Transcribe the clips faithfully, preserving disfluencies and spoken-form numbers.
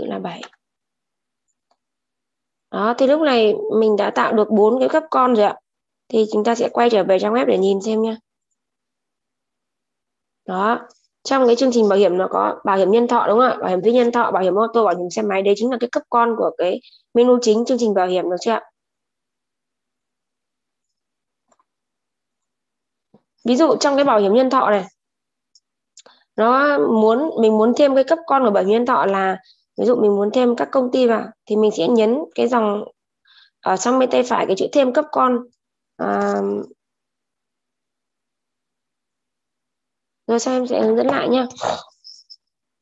tự là bảy. Đó, thì lúc này mình đã tạo được bốn cái gấp con rồi ạ. Thì chúng ta sẽ quay trở về trang web để nhìn xem nha. Đó, trong cái chương trình bảo hiểm nó có bảo hiểm nhân thọ đúng không ạ? Bảo hiểm phi nhân thọ, bảo hiểm ô tô, bảo hiểm xe máy, đấy chính là cái cấp con của cái menu chính chương trình bảo hiểm được chưa ạ? Ví dụ trong cái bảo hiểm nhân thọ này, nó muốn mình muốn thêm cái cấp con của bảo hiểm nhân thọ là ví dụ mình muốn thêm các công ty vào thì mình sẽ nhấn cái dòng ở trong bên tay phải cái chữ thêm cấp con. À, rồi sao em sẽ hướng dẫn lại nhá.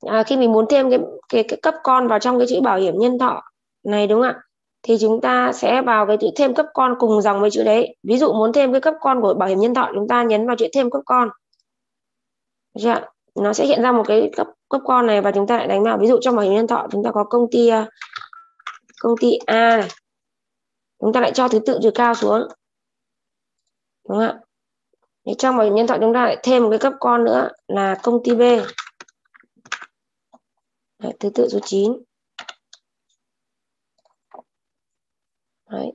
À, khi mình muốn thêm cái, cái cái cấp con vào trong cái chữ bảo hiểm nhân thọ này đúng không ạ? Thì chúng ta sẽ vào cái chữ thêm cấp con cùng dòng với chữ đấy. Ví dụ muốn thêm cái cấp con của bảo hiểm nhân thọ, chúng ta nhấn vào chữ thêm cấp con. Nó sẽ hiện ra một cái cấp cấp con này và chúng ta lại đánh vào. Ví dụ trong bảo hiểm nhân thọ chúng ta có công ty công ty A này. Chúng ta lại cho thứ tự trừ cao xuống. Đúng không ạ? Thì trong bảo hiểm nhân thọ chúng ta lại thêm một cái cấp con nữa là công ty B. Đấy, thứ tự số chín. Đấy.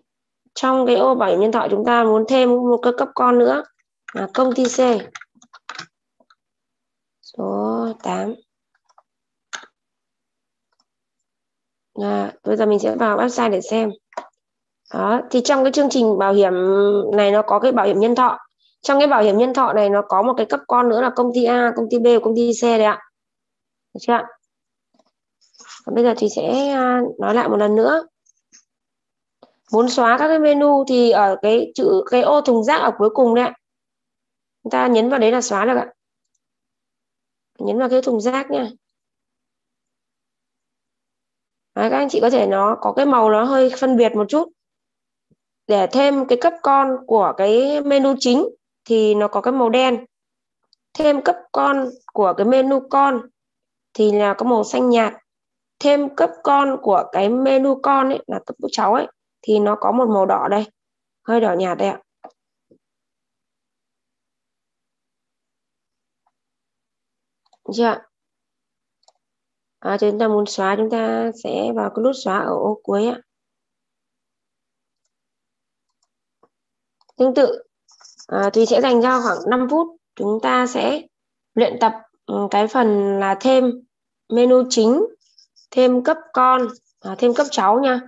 Trong cái ô bảo hiểm nhân thọ chúng ta muốn thêm một cái cấp con nữa là công ty C. Số tám. Rồi, bây giờ mình sẽ vào website để xem. Đó, thì trong cái chương trình bảo hiểm này nó có cái bảo hiểm nhân thọ. Trong cái bảo hiểm nhân thọ này nó có một cái cấp con nữa là công ty A, công ty B, công ty C đấy ạ. Được chưa ạ? Bây giờ thì sẽ nói lại một lần nữa. Muốn xóa các cái menu thì ở cái chữ cái ô thùng rác ở cuối cùng đấy ạ. Chúng ta nhấn vào đấy là xóa được ạ. Nhấn vào cái thùng rác nha. Đấy, các anh chị có thể nó có cái màu nó hơi phân biệt một chút. Để thêm cái cấp con của cái menu chính thì nó có cái màu đen. Thêm cấp con của cái menu con thì là có màu xanh nhạt. Thêm cấp con của cái menu con ấy, là cấp cháu ấy, thì nó có một màu đỏ đây, hơi đỏ nhạt đây ạ. Được chưa? À, chúng ta muốn xóa chúng ta sẽ vào cái nút xóa ở ô cuối ạ. Tương tự, à, Thùy sẽ dành ra khoảng năm phút chúng ta sẽ luyện tập cái phần là thêm menu chính, thêm cấp con, à, thêm cấp cháu nha.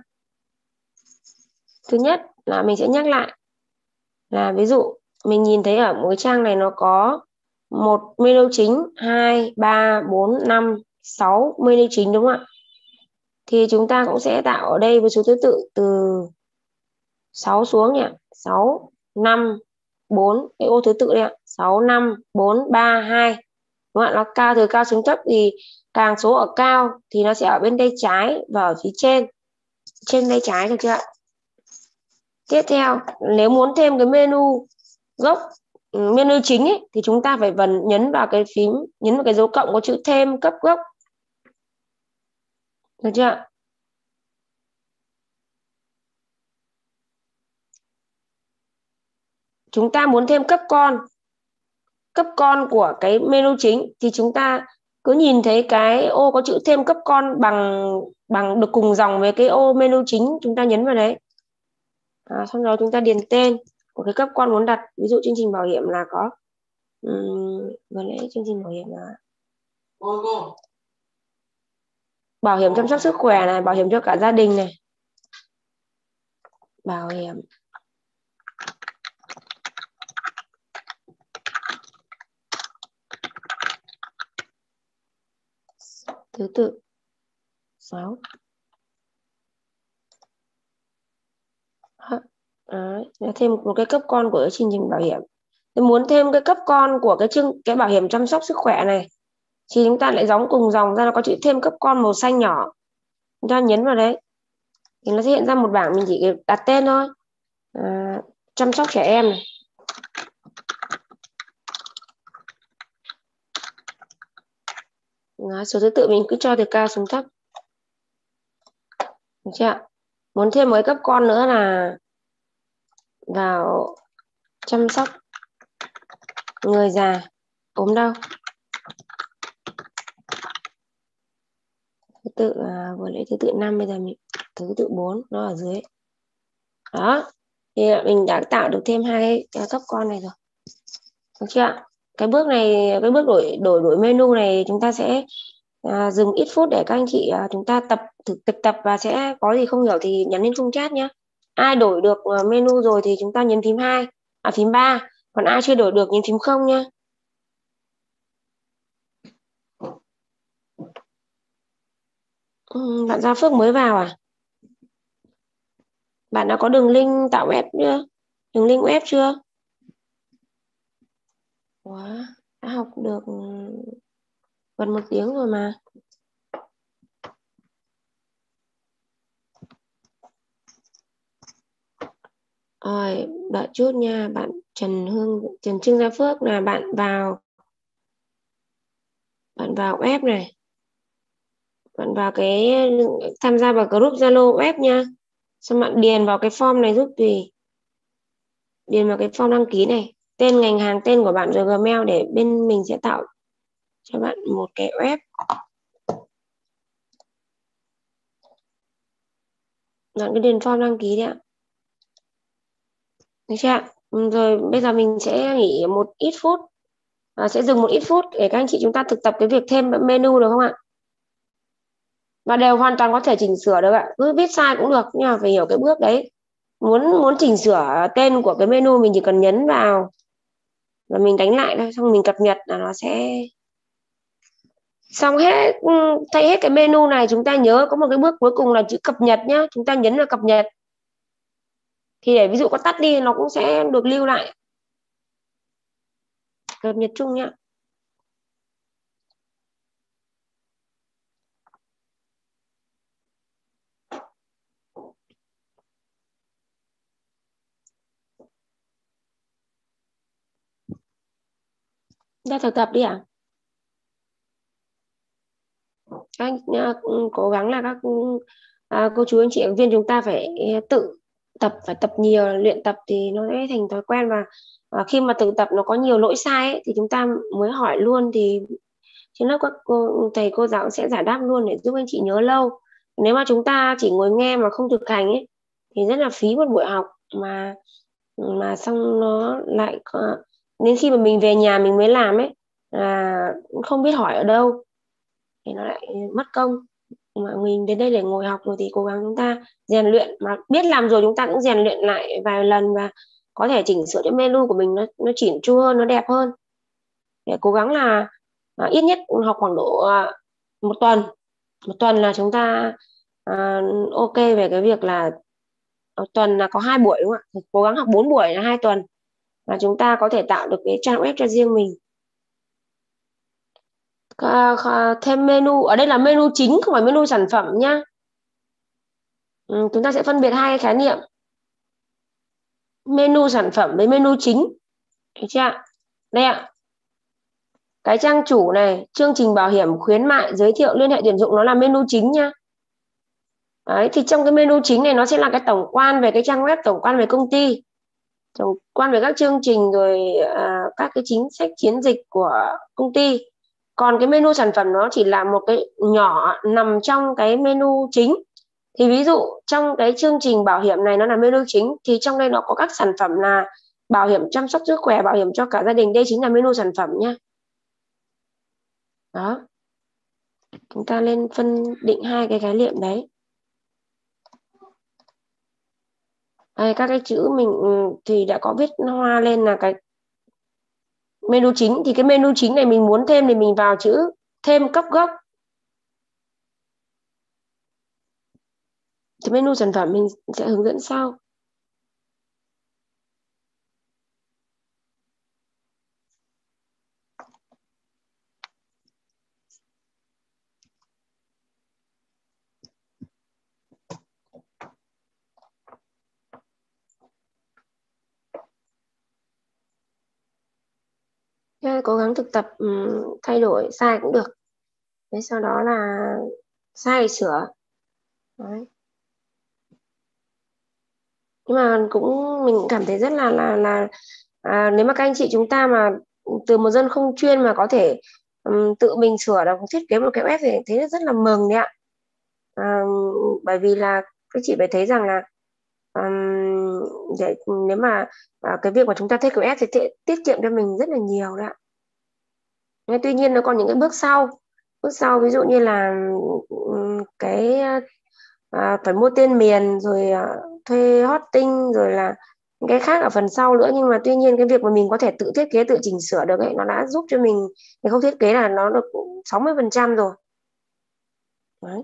Thứ nhất là mình sẽ nhắc lại là ví dụ mình nhìn thấy ở mỗi trang này nó có một menu chính, hai, ba, bốn, năm, sáu menu chính đúng không ạ? Thì chúng ta cũng sẽ tạo ở đây với số thứ tự từ sáu xuống nhỉ? sáu, năm, bốn, cái ô thứ tự đây ạ. sáu, năm, bốn, ba, hai. Đúng không ạ? Nó cao từ cao xuống thấp thì càng số ở cao thì nó sẽ ở bên tay trái và ở phía trên. Trên tay trái được chưa ạ? Tiếp theo, nếu muốn thêm cái menu gốc, menu chính ấy, thì chúng ta phải vần nhấn vào cái phím, nhấn vào cái dấu cộng có chữ thêm cấp gốc. Được chưa ạ? Chúng ta muốn thêm cấp con, cấp con của cái menu chính thì chúng ta cứ nhìn thấy cái ô có chữ thêm cấp con bằng bằng được cùng dòng với cái ô menu chính, chúng ta nhấn vào đấy. À, xong đó chúng ta điền tên của cái cấp con muốn đặt. Ví dụ chương trình bảo hiểm là có um, vừa nãy chương trình bảo hiểm là cô, cô. bảo hiểm chăm sóc sức khỏe này, bảo hiểm cho cả gia đình này, bảo hiểm thứ tự sáu. Đấy, thêm một cái cấp con của chương trình bảo hiểm. Nếu muốn thêm cái cấp con của cái chương cái bảo hiểm chăm sóc sức khỏe này thì chúng ta lại gióng cùng dòng ra, nó có chữ thêm cấp con màu xanh nhỏ, chúng ta nhấn vào đấy thì nó sẽ hiện ra một bảng, mình chỉ đặt tên thôi. À, chăm sóc trẻ em này, đó, số thứ tự mình cứ cho từ cao xuống thấp. Được chưa ạ? Muốn thêm một cái cấp con nữa là vào chăm sóc người già ốm đau. Thứ tự à, vừa lấy thứ tự năm, bây giờ mình thứ tự bốn nó ở dưới đó, thì mình đã tạo được thêm hai cấp con này rồi, được chưa ạ? Cái bước này, cái bước đổi đổi đổi menu này chúng ta sẽ à, dừng ít phút để các anh chị à, chúng ta tập thực tập, tập và sẽ có gì không hiểu thì nhắn lên khung chat nhé. Ai đổi được menu rồi thì chúng ta nhấn phím hai, à phím ba, còn ai chưa đổi được nhấn phím không nhé. Bạn Gia Phước mới vào à? Bạn đã có đường link tạo web chưa? Đường link web chưa? Quá, đã học được gần một tiếng rồi mà. Rồi, đợi chút nha. Bạn Trần Hương, Trần Trương Gia Phước là bạn vào, bạn vào web này, bạn vào cái tham gia vào group Zalo web nha. Xong bạn điền vào cái form này giúp Tùy, điền vào cái form đăng ký này, tên ngành hàng, tên của bạn rồi Gmail, để bên mình sẽ tạo cho bạn một cái web. Bạn cứ điền form đăng ký đi ạ. Được chưa? Rồi bây giờ mình sẽ nghỉ một ít phút, à, sẽ dừng một ít phút để các anh chị chúng ta thực tập cái việc thêm menu được không ạ? Và đều hoàn toàn có thể chỉnh sửa được ạ. Cứ viết sai cũng được, nhưng mà phải hiểu cái bước đấy. Muốn muốn chỉnh sửa tên của cái menu mình chỉ cần nhấn vào và mình đánh lại thôi, xong mình cập nhật là nó sẽ xong hết. Thay hết cái menu này, chúng ta nhớ có một cái bước cuối cùng là chữ cập nhật nhá. Chúng ta nhấn vào cập nhật thì để ví dụ có tắt đi nó cũng sẽ được lưu lại. Cập nhật chung nhá. Ra thực tập đi ạ. Các anh cố gắng là các à, cô chú anh chị ứng viên chúng ta phải tự tập, phải tập nhiều, luyện tập thì nó sẽ thành thói quen, và, và khi mà tự tập nó có nhiều lỗi sai ấy, thì chúng ta mới hỏi luôn, thì trên lớp các cô thầy cô giáo sẽ giải đáp luôn để giúp anh chị nhớ lâu. Nếu mà chúng ta chỉ ngồi nghe mà không thực hành ấy, thì rất là phí một buổi học, mà mà xong nó lại đến khi mà mình về nhà mình mới làm ấy, là không biết hỏi ở đâu thì nó lại mất công. Mà mình đến đây để ngồi học rồi thì cố gắng chúng ta rèn luyện, mà biết làm rồi chúng ta cũng rèn luyện lại vài lần và có thể chỉnh sửa cho menu của mình nó nó chỉn chu hơn, nó đẹp hơn. Để cố gắng là à, ít nhất học khoảng độ à, một tuần một tuần là chúng ta à, ok về cái việc là tuần là có hai buổi đúng không ạ? Cố gắng học bốn buổi là hai tuần là chúng ta có thể tạo được cái trang web cho riêng mình. Thêm menu, ở đây là menu chính không phải menu sản phẩm nhá. Ừ, chúng ta sẽ phân biệt hai khái niệm, menu sản phẩm với menu chính. Được chưa ạ? Đây ạ, cái trang chủ này, chương trình bảo hiểm, khuyến mại, giới thiệu, liên hệ tuyển dụng, nó là menu chính nhá. Đấy, thì trong cái menu chính này nó sẽ là cái tổng quan về cái trang web, tổng quan về công ty, tổng quan về các chương trình, rồi à, các cái chính sách chiến dịch của công ty. Còn cái menu sản phẩm nó chỉ là một cái nhỏ nằm trong cái menu chính. Thì ví dụ trong cái chương trình bảo hiểm này nó là menu chính, thì trong đây nó có các sản phẩm là bảo hiểm chăm sóc sức khỏe, bảo hiểm cho cả gia đình. Đây chính là menu sản phẩm nhé. Đó. Chúng ta lên phân định hai cái khái niệm đấy. Đây, các cái chữ mình thì đã có viết hoa lên là cái menu chính. Thì cái menu chính này mình muốn thêm thì mình vào chữ thêm cấp gốc. Thì menu sản phẩm mình sẽ hướng dẫn sau. Cố gắng thực tập, thay đổi sai cũng được. Đấy, sau đó là sai sửa. Đấy. Nhưng mà cũng mình cảm thấy rất là là là à, nếu mà các anh chị chúng ta mà từ một dân không chuyên mà có thể um, tự mình sửa được, thiết kế một cái web thì thấy rất là mừng đấy ạ. bởi vì là các chị phải thấy rằng là um, để, nếu mà uh, cái việc mà chúng ta take care thì tiết kiệm cho mình rất là nhiều đấy ạ. Nhưng tuy nhiên nó còn những cái bước sau, bước sau ví dụ như là um, cái uh, phải mua tên miền rồi uh, thuê hosting rồi là cái khác ở phần sau nữa. Nhưng mà tuy nhiên cái việc mà mình có thể tự thiết kế, tự chỉnh sửa được ấy, nó đã giúp cho mình cái không thiết kế là nó được sáu mươi phần trăm rồi. Đấy.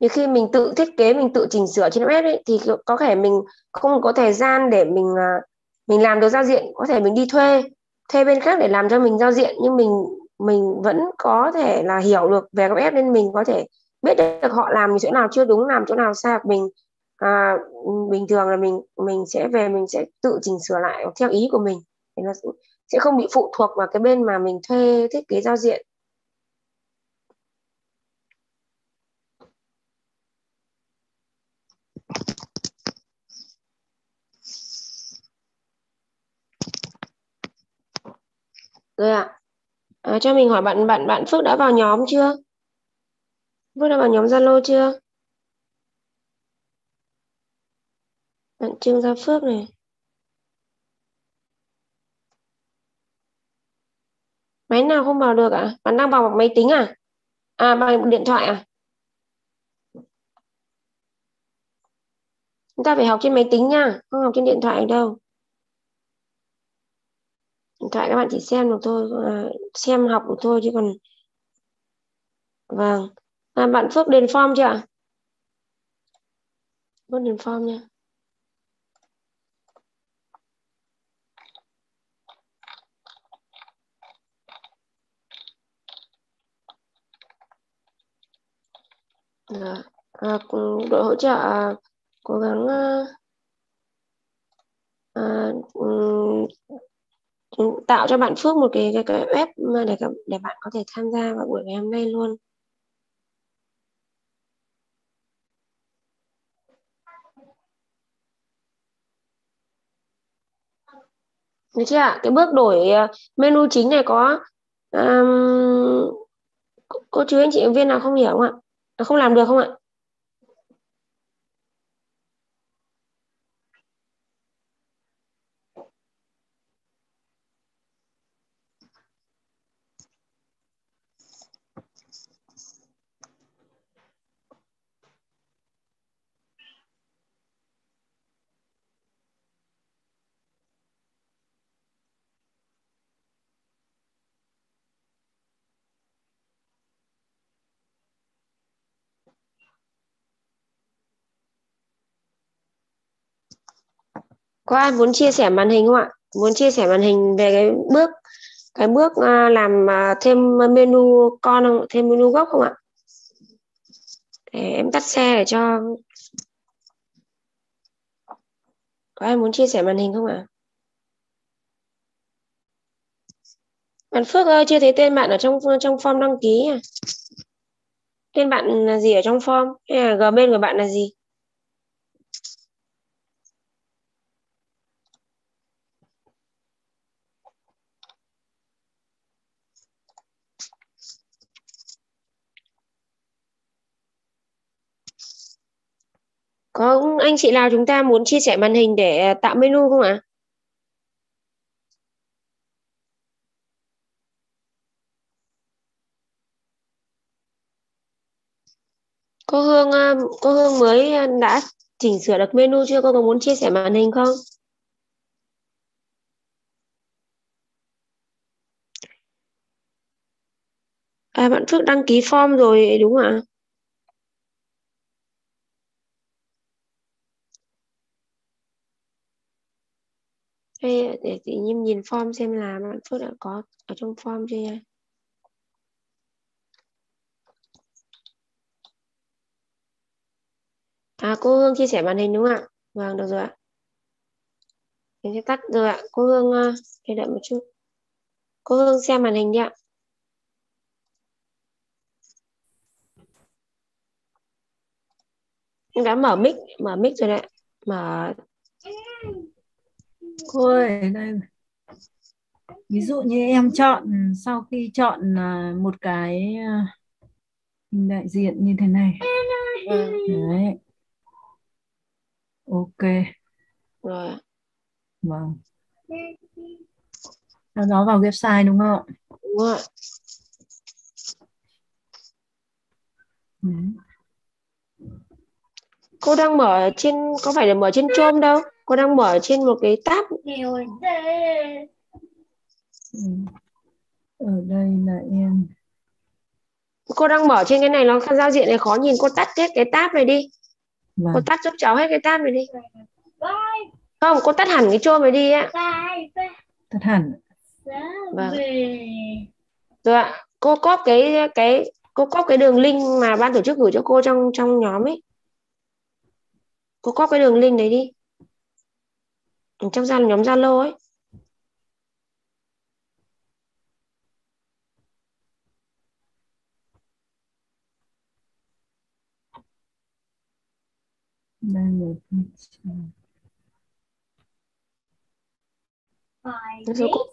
Thì khi mình tự thiết kế, mình tự chỉnh sửa trên web ấy, thì có thể mình không có thời gian để mình mình làm được giao diện, có thể mình đi thuê thuê bên khác để làm cho mình giao diện, nhưng mình mình vẫn có thể là hiểu được về cái web nên mình có thể biết được họ làm chỗ nào chưa đúng, làm chỗ nào sai. Mình à, bình thường là mình mình sẽ về mình sẽ tự chỉnh sửa lại theo ý của mình, thì nó sẽ không bị phụ thuộc vào cái bên mà mình thuê thiết kế giao diện. Rồi ạ. À, cho mình hỏi bạn bạn bạn Phước đã vào nhóm chưa? Phước đã vào nhóm Zalo chưa? Bạn Trương Gia Phước này. Máy nào không vào được ạ? À? Bạn đang vào bằng máy tính à? À, bằng điện thoại à? Chúng ta phải học trên máy tính nha, không học trên điện thoại đâu. Điện thoại các bạn chỉ xem được thôi, xem học được thôi chứ còn. Vâng. À, bạn Phước điền form chưa ạ? Phước điền form nha. À, à, đội hỗ trợ cố gắng à, um, tạo cho bạn Phước một cái, cái, cái web để, để bạn có thể tham gia vào buổi ngày hôm nay luôn. Được chưa ạ? Cái bước đổi menu chính này có um, cô chú anh chị ứng viên nào không hiểu không ạ? Không làm được không ạ? Có ai muốn chia sẻ màn hình không ạ? Muốn chia sẻ màn hình về cái bước cái bước làm thêm menu con không? Thêm menu gốc không ạ? Để em tắt xe để cho. Có ai muốn chia sẻ màn hình không ạ? Bạn Phước ơi, chưa thấy tên bạn ở trong trong form đăng ký à? Tên bạn là gì ở trong form? Hay là Gmail của bạn là gì? Có anh chị nào chúng ta muốn chia sẻ màn hình để tạo menu không ạ? Cô Hương, cô Hương mới đã chỉnh sửa được menu chưa? Cô có muốn chia sẻ màn hình không? À, bạn Phước đăng ký form rồi đúng không ạ? Để chị nhìn, nhìn form xem là bạn Phước đã có ở trong form chưa nha. À, cô Hương chia sẻ màn hình đúng không ạ? Vâng, được rồi ạ. Mình sẽ tắt rồi ạ. Cô Hương để đợi một chút. Cô Hương xem màn hình đi ạ. Em đã mở mic, mở mic rồi đấy. Mở. Cô ơi, đây. Ví dụ như em chọn, sau khi chọn một cái hình đại diện như thế này. Vâng. Đấy. Ok. Rồi. Vâng. Sau đó vào website đúng không? Đúng rồi. Cô đang mở trên, có phải là mở trên Chrome đâu. Cô đang mở trên một cái tab. Ở đây là em. Cô đang mở trên cái này, nó giao diện này khó nhìn. Cô tắt hết cái tab này đi. Vâng. Cô tắt giúp cháu hết cái tab này đi. Không, cô tắt hẳn cái Chrome này đi ạ. Tắt hẳn. Vâng. Rồi ạ. Cô copy cái cái cô copy cái đường link mà ban tổ chức gửi cho cô trong trong nhóm ấy. Cô copy cái đường link đấy đi. Trong gian nhóm Zalo ấy. Rồi cô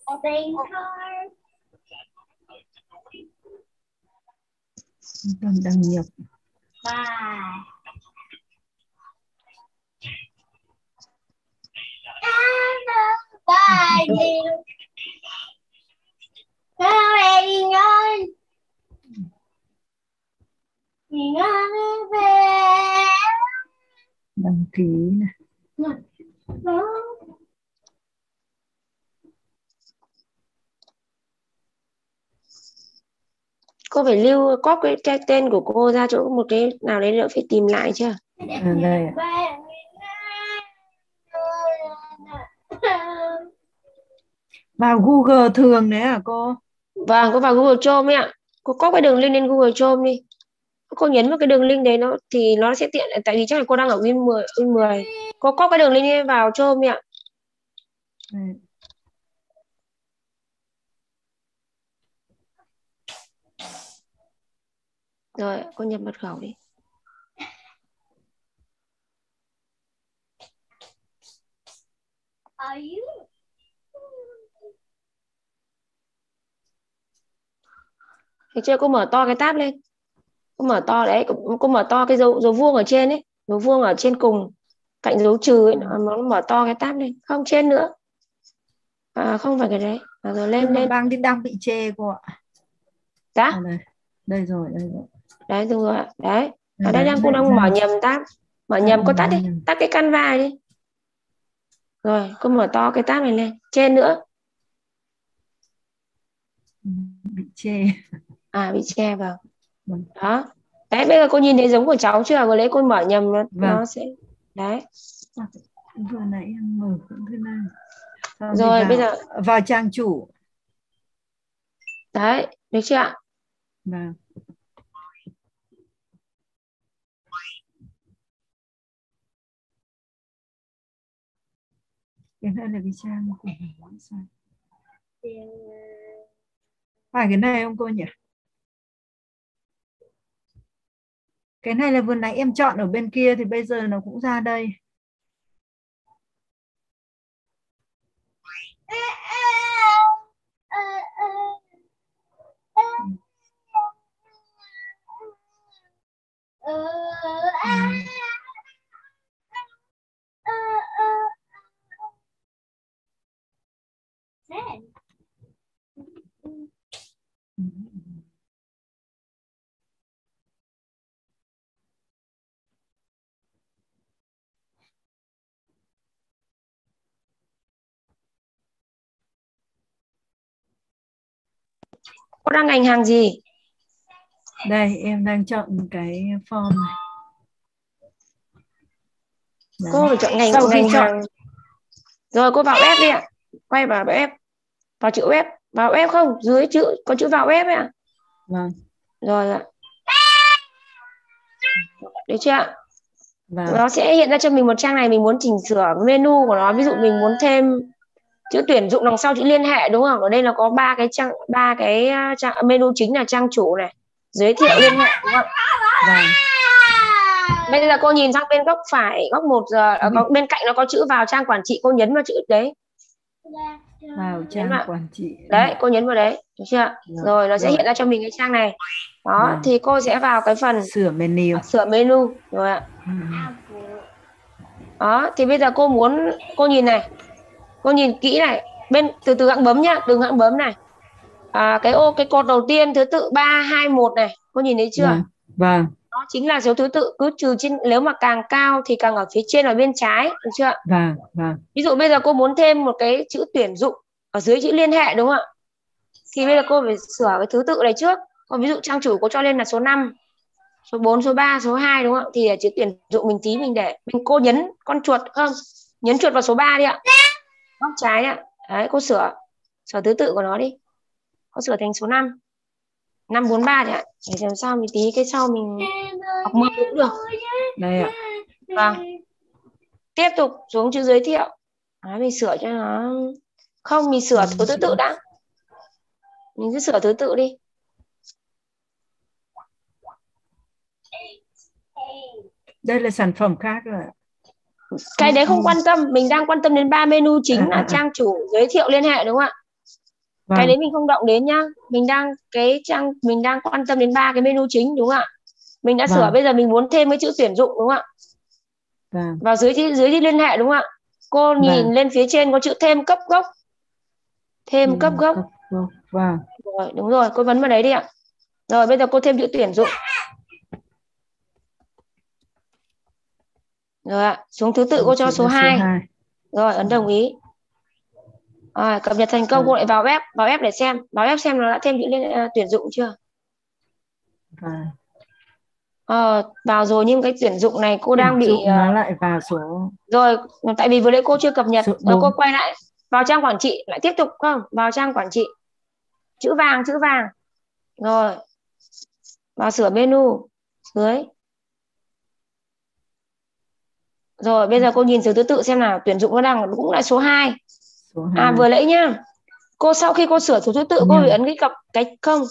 đăng nhập. Đăng ký này. Cô phải lưu copy cái, cái tên của cô ra chỗ một cái nào đấy nữa phải tìm lại chưa? À, đây ạ. Vào Google thường đấy hả cô? Vâng, cô vào Google Chrome ạ. Cô copy cái đường link lên Google Chrome đi. Cô nhấn vào cái đường link đấy nó thì nó sẽ tiện, tại vì chắc là cô đang ở Win mười. Win mười. Cô copy cái đường link vào Chrome ạ. Ừ. Rồi, cô nhập mật khẩu đi. Are you? Thấy chưa, cô mở to cái tab lên. Cô mở to đấy, cô, cô mở to cái dấu dấu vuông ở trên ấy, dấu vuông ở trên cùng cạnh dấu trừ ấy, nó mở to cái tab lên, không trên nữa. À, không phải cái đấy. À, rồi lên lên. Bang đang bị chê cô ạ. Dạ. À, đây. Đây rồi, đây rồi. Đấy đúng rồi, đấy. Ở đây đang cô đang mở nhầm tab. Mở nhầm, cô tắt đi, tắt cái Canva đi. Rồi, cô mở to cái tab này lên, trên nữa. Bị chê. À, bị che vào. Vâng. Đó. Đấy, bây giờ cô nhìn thấy giống của cháu chưa? Vừa lấy cô mở nhầm nó, vâng. Nó sẽ... Đấy. Vừa nãy em mở cũng thế này. Sau rồi, vào, bây giờ... Vào trang chủ. Đấy, được chưa ạ? Vâng. Cái này là cái trang của mình. Phải cái này không cô nhỉ? Cái này là vừa nãy em chọn ở bên kia thì bây giờ nó cũng ra đây. Cô đang ngành hàng gì? Đây, em đang chọn cái form này. Đấy. Cô phải chọn ngành, ngành, ngành chọn. Hàng. Rồi, cô vào web đi ạ. Quay vào web. Vào chữ web. Vào web không? Dưới chữ, có chữ vào web ấy ạ. Vâng. Rồi ạ. Đấy chưa ạ? Vâng. Nó sẽ hiện ra cho mình một trang này. Mình muốn chỉnh sửa menu của nó. Ví dụ mình muốn thêm chữ tuyển dụng đằng sau chữ liên hệ đúng không? Ở đây là có ba cái trang, ba cái trang, menu chính là trang chủ này, giới thiệu, liên hệ đúng không? Vâng. Bây giờ cô nhìn sang bên góc phải, góc một giờ, ở bên cạnh nó có chữ vào trang quản trị, cô nhấn vào chữ đấy. vào trang quản trị đấy, cô nhấn vào đấy, được chưa? Được. Rồi nó sẽ được. Hiện ra cho mình cái trang này đó. Được. Thì cô sẽ vào cái phần sửa menu, sửa menu rồi ạ. Ừ. Đó thì bây giờ cô muốn, cô nhìn này, cô nhìn kỹ này, bên từ từ hãng bấm nhá, đừng hãng bấm này. À, cái ô cái cột đầu tiên thứ tự ba hai một này, cô nhìn thấy chưa? Vâng. Vâng. Đó chính là số thứ tự, cứ trừ trên, nếu mà càng cao thì càng ở phía trên ở bên trái, được chưa? Vâng, vâng. Ví dụ bây giờ cô muốn thêm một cái chữ tuyển dụng ở dưới chữ liên hệ, đúng không ạ? Thì bây giờ cô phải sửa cái thứ tự này trước. Còn ví dụ trang chủ cô cho lên là số năm, số bốn, số ba, số hai, đúng không ạ? Thì chữ tuyển dụng mình tí mình để mình cô nhấn con chuột không? Nhấn chuột vào số ba đi ạ. Góc trái ạ. Đấy, cô sửa sửa thứ tự của nó đi. Cô sửa thành số năm. năm bốn ba đấy ạ. Để làm sao mình tí cái sau mình học mơ cũng được. Đây ạ. Vâng. Tiếp tục xuống chữ giới thiệu. Đấy, mình sửa cho nó. Không, mình sửa thứ tự đã. Mình cứ sửa thứ tự đi. Đây là sản phẩm khác rồi ạ. Cái đấy không quan tâm. Mình đang quan tâm đến ba menu chính là trang chủ, giới thiệu, liên hệ, đúng không ạ? Vâng. Cái đấy mình không động đến nhá. Mình đang cái trang mình đang quan tâm đến ba cái menu chính, đúng không ạ? Mình đã vâng. sửa, bây giờ mình muốn thêm cái chữ tuyển dụng, đúng không ạ? Vâng. Vào dưới dưới liên hệ, đúng không ạ? Cô nhìn vâng. lên phía trên có chữ thêm cấp gốc. Thêm vâng. cấp gốc. Vâng. Rồi, đúng rồi, cô vấn vào đấy đi ạ. Rồi bây giờ cô thêm chữ tuyển dụng. Rồi ạ, xuống thứ tự cô cho số hai. hai. Rồi, ấn đồng ý. À, cập nhật thành công, cô lại vào web, vào web để xem, vào web xem nó đã thêm những liên, uh, tuyển dụng chưa. À. À, vào rồi nhưng cái tuyển dụng này cô đang bị uh... nó lại vào số. Rồi, tại vì vừa nãy cô chưa cập nhật, rồi cô quay lại vào trang quản trị lại tiếp tục không? Vào trang quản trị. Chữ vàng, chữ vàng. Rồi. Vào sửa menu dưới. Rồi, bây giờ cô nhìn thứ tự xem nào, tuyển dụng nó đang cũng là số hai. À vừa nãy nhá, cô sau khi cô sửa số thứ tự cô bị ấn cái cặp cái không,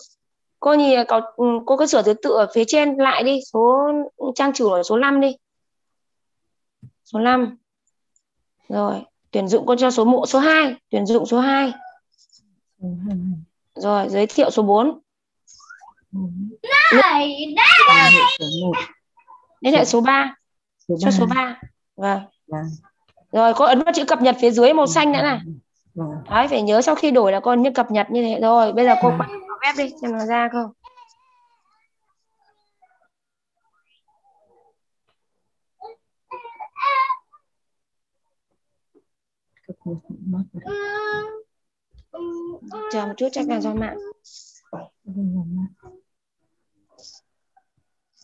cô nhìn có cô cứ sửa thứ tự ở phía trên lại đi, số trang chủ ở số năm đi, số năm, rồi tuyển dụng cô cho số mộ số hai, tuyển dụng số hai, rồi giới thiệu số bốn, đến lại số ba, cho số ba, vâng. Rồi cô ấn vào chữ cập nhật phía dưới màu xanh nữa này. Đấy, phải nhớ sau khi đổi là con như cập nhật như thế. Rồi bây giờ cô quay vào web đi xem nó ra không. Chờ một chút, chắc là do mạng.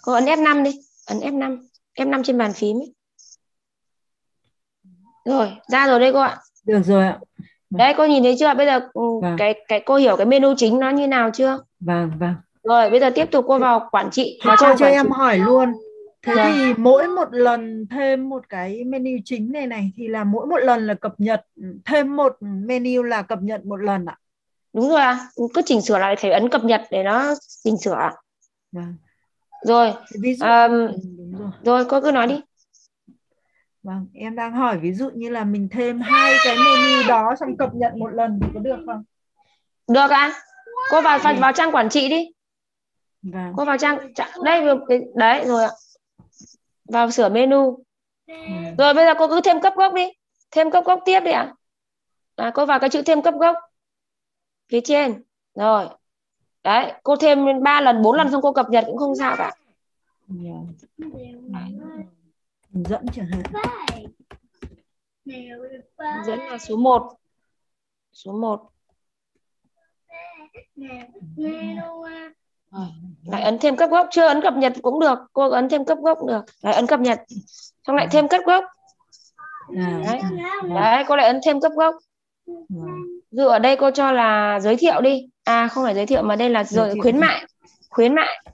Cô ấn F năm đi, ấn F năm, F năm trên bàn phím ấy. Rồi, ra rồi đây cô ạ. Được rồi ạ. Đấy, cô nhìn thấy chưa? Bây giờ vâng. cái cái cô hiểu cái menu chính nó như nào chưa? Vâng, vâng. Rồi, bây giờ tiếp tục cô vào quản trị. Cô cho quản em trị. Hỏi luôn. Thế dạ. thì mỗi một lần thêm một cái menu chính này này thì là mỗi một lần là cập nhật, thêm một menu là cập nhật một lần ạ? Đúng rồi ạ. Cứ chỉnh sửa lại phải ấn cập nhật để nó chỉnh sửa. Vâng. Rồi, dụ... um, rồi. rồi cô cứ nói đi. Vâng, em đang hỏi ví dụ như là mình thêm hai cái menu đó xong cập nhật một lần thì có được không? Được ạ. À? Cô vào vào, vào trang quản trị đi. Vâng. Cô vào trang đây đấy rồi ạ. Vào sửa menu. Vâng. Rồi bây giờ cô cứ thêm cấp gốc đi, thêm cấp gốc tiếp đi ạ. À. À, cô vào cái chữ thêm cấp gốc phía trên. Rồi. Đấy, cô thêm ba lần, bốn lần xong cô cập nhật cũng không sao cả. Đấy. Dẫn chẳng hạn. Dẫn là số một. Số một. Lại ấn thêm cấp gốc, chưa ấn cập nhật cũng được, cô ấn thêm cấp gốc được. Lại ấn cập nhật. Xong lại thêm cấp gốc. Đấy, Đấy cô lại ấn thêm cấp gốc. Dù ở đây cô cho là giới thiệu đi. À không phải giới thiệu mà đây là rồi khuyến mại. Khuyến mại.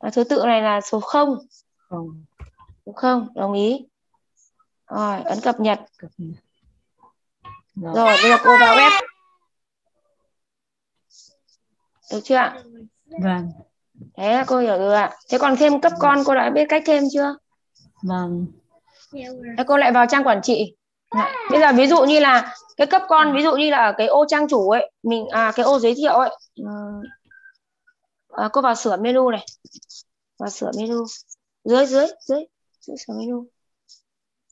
Và thứ tự này là số không. Không. Đúng không? Đồng ý. Rồi, ấn cập nhật. Cập nhật. Rồi. Rồi, bây giờ cô vào web. Được chưa ạ? Vâng. Thế là cô hiểu rồi ạ. Thế còn thêm cấp con, cô đã biết cách thêm chưa? Vâng. Thế cô lại vào trang quản trị. Bây giờ ví dụ như là cái cấp con, ví dụ như là cái ô trang chủ ấy, mình à, cái ô giới thiệu ấy, à, cô vào sửa menu này, vào sửa menu dưới dưới dưới, dưới sửa menu.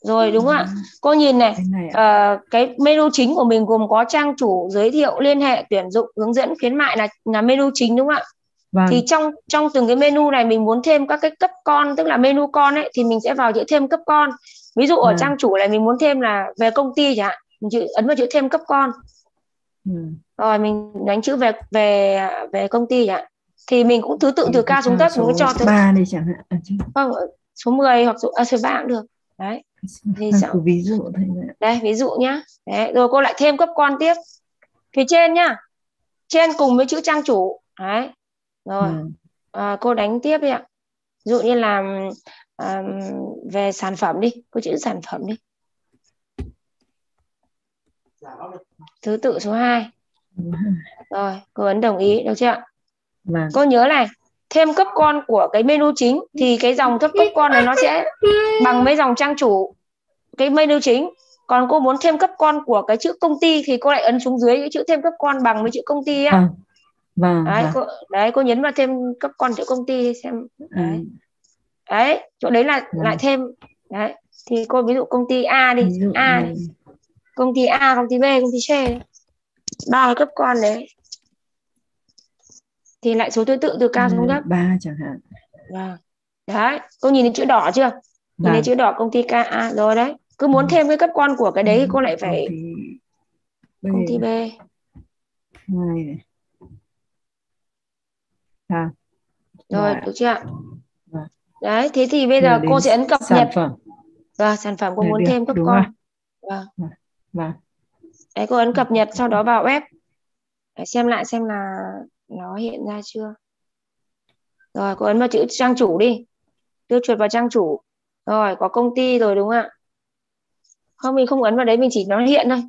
Rồi đúng không ạ? Cô nhìn này, à, cái menu chính của mình gồm có trang chủ, giới thiệu, liên hệ, tuyển dụng, hướng dẫn, khuyến mại là là menu chính đúng không ạ? Vâng. Thì trong trong từng cái menu này mình muốn thêm các cái cấp con, tức là menu con ấy, thì mình sẽ vào chữ thêm cấp con. Ví dụ ở à. trang chủ này mình muốn thêm là về công ty chẳng hạn, mình chữ, ấn vào chữ thêm cấp con. Ừ. Rồi mình đánh chữ về về về công ty chẳng hạn. Thì mình cũng thứ tự từ cao xuống thấp, mình cứ cho từ ba này chẳng hạn. Không, số mười hoặc số à, số ba cũng được. Đấy. Thì sao? Ví dụ thôi. Đây, ví dụ nhá. Đấy, rồi cô lại thêm cấp con tiếp. Phía trên nhá. Trên cùng với chữ trang chủ. Đấy. Rồi, ừ. à, cô đánh tiếp đi ạ. Ví dụ như là à, về sản phẩm đi, cô chữ sản phẩm đi. Thứ tự số hai. Ừ. Rồi, cô ấn đồng ý được chưa ạ? Vâng. Cô nhớ này, thêm cấp con của cái menu chính thì cái dòng thấp cấp con này nó sẽ bằng với dòng trang chủ cái menu chính. Còn cô muốn thêm cấp con của cái chữ công ty thì cô lại ấn xuống dưới cái chữ thêm cấp con bằng với chữ công ty á. À. Vâng, đấy, vâng. Cô, đấy cô nhấn vào thêm cấp con chỗ công ty xem đấy, à. đấy chỗ đấy là vâng. lại thêm đấy thì cô ví dụ công ty A đi, A này. Đi. Công ty A, công ty B, công ty C, ba cấp con đấy thì lại số thứ tự từ cao xuống thấp ba chẳng hạn. Vâng. Đấy cô nhìn thấy chữ đỏ chưa? Vâng. Nhìn thấy chữ đỏ công ty K A rồi đấy, cứ muốn thêm cái cấp con của cái đấy thì cô lại phải công ty, công ty B này này. À, rồi được chưa ạ? Vâng. Đấy thế thì bây giờ cô sẽ ấn cập nhật và sản phẩm cô muốn được, thêm cấp con. Vâng. Vâng. Vâng. Đấy cô ấn cập nhật sau đó vào web. Để xem lại xem là nó hiện ra chưa. Rồi cô ấn vào chữ trang chủ đi. Đưa chuột vào trang chủ. Rồi có công ty rồi đúng không ạ? Không mình không ấn vào đấy, mình chỉ nó hiện thôi.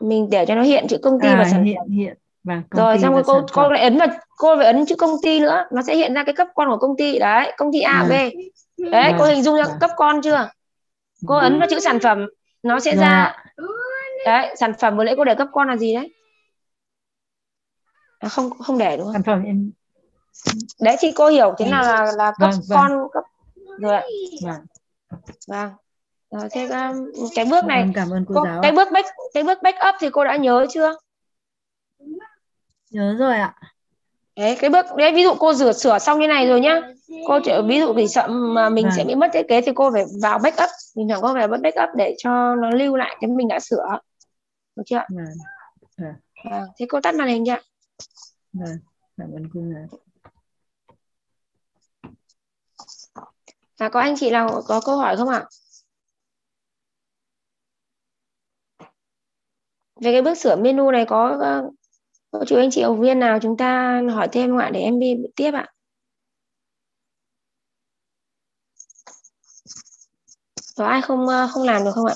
Mình để cho nó hiện chữ công ty à, và sản hiện, hiện. Và rồi xong rồi cô cô lại ấn vào cô phải ấn chữ công ty nữa, nó sẽ hiện ra cái cấp con của công ty đấy, công ty A, B đấy. Cô hình dung ra cấp con chưa? Cô ấn vào chữ sản phẩm nó sẽ ra đấy, sản phẩm vừa nãy cô để cấp con là gì đấy? À, không không để đúng không? Đấy thì cô hiểu thế nào là là cấp con cấp rồi ạ. Vâng. Rồi thế cái bước này cô, cái bước back cái bước back up thì cô đã nhớ chưa? Nhớ rồi ạ. Đấy, cái bước đấy ví dụ cô rửa sửa xong như này rồi nhá, cô chỉ ví dụ vì sợ mà mình à. sẽ bị mất thiết kế thì cô phải vào backup, mình phải có vào backup để cho nó lưu lại cái mình đã sửa, được chưa? À. À. À, thế cô tắt màn hình nhá. À. Cảm ơn cô. À, có anh chị nào có câu hỏi không ạ? Về cái bước sửa menu này có cô chú anh chị học viên nào chúng ta hỏi thêm không ạ, để em đi tiếp ạ. Có ai không không làm được không ạ?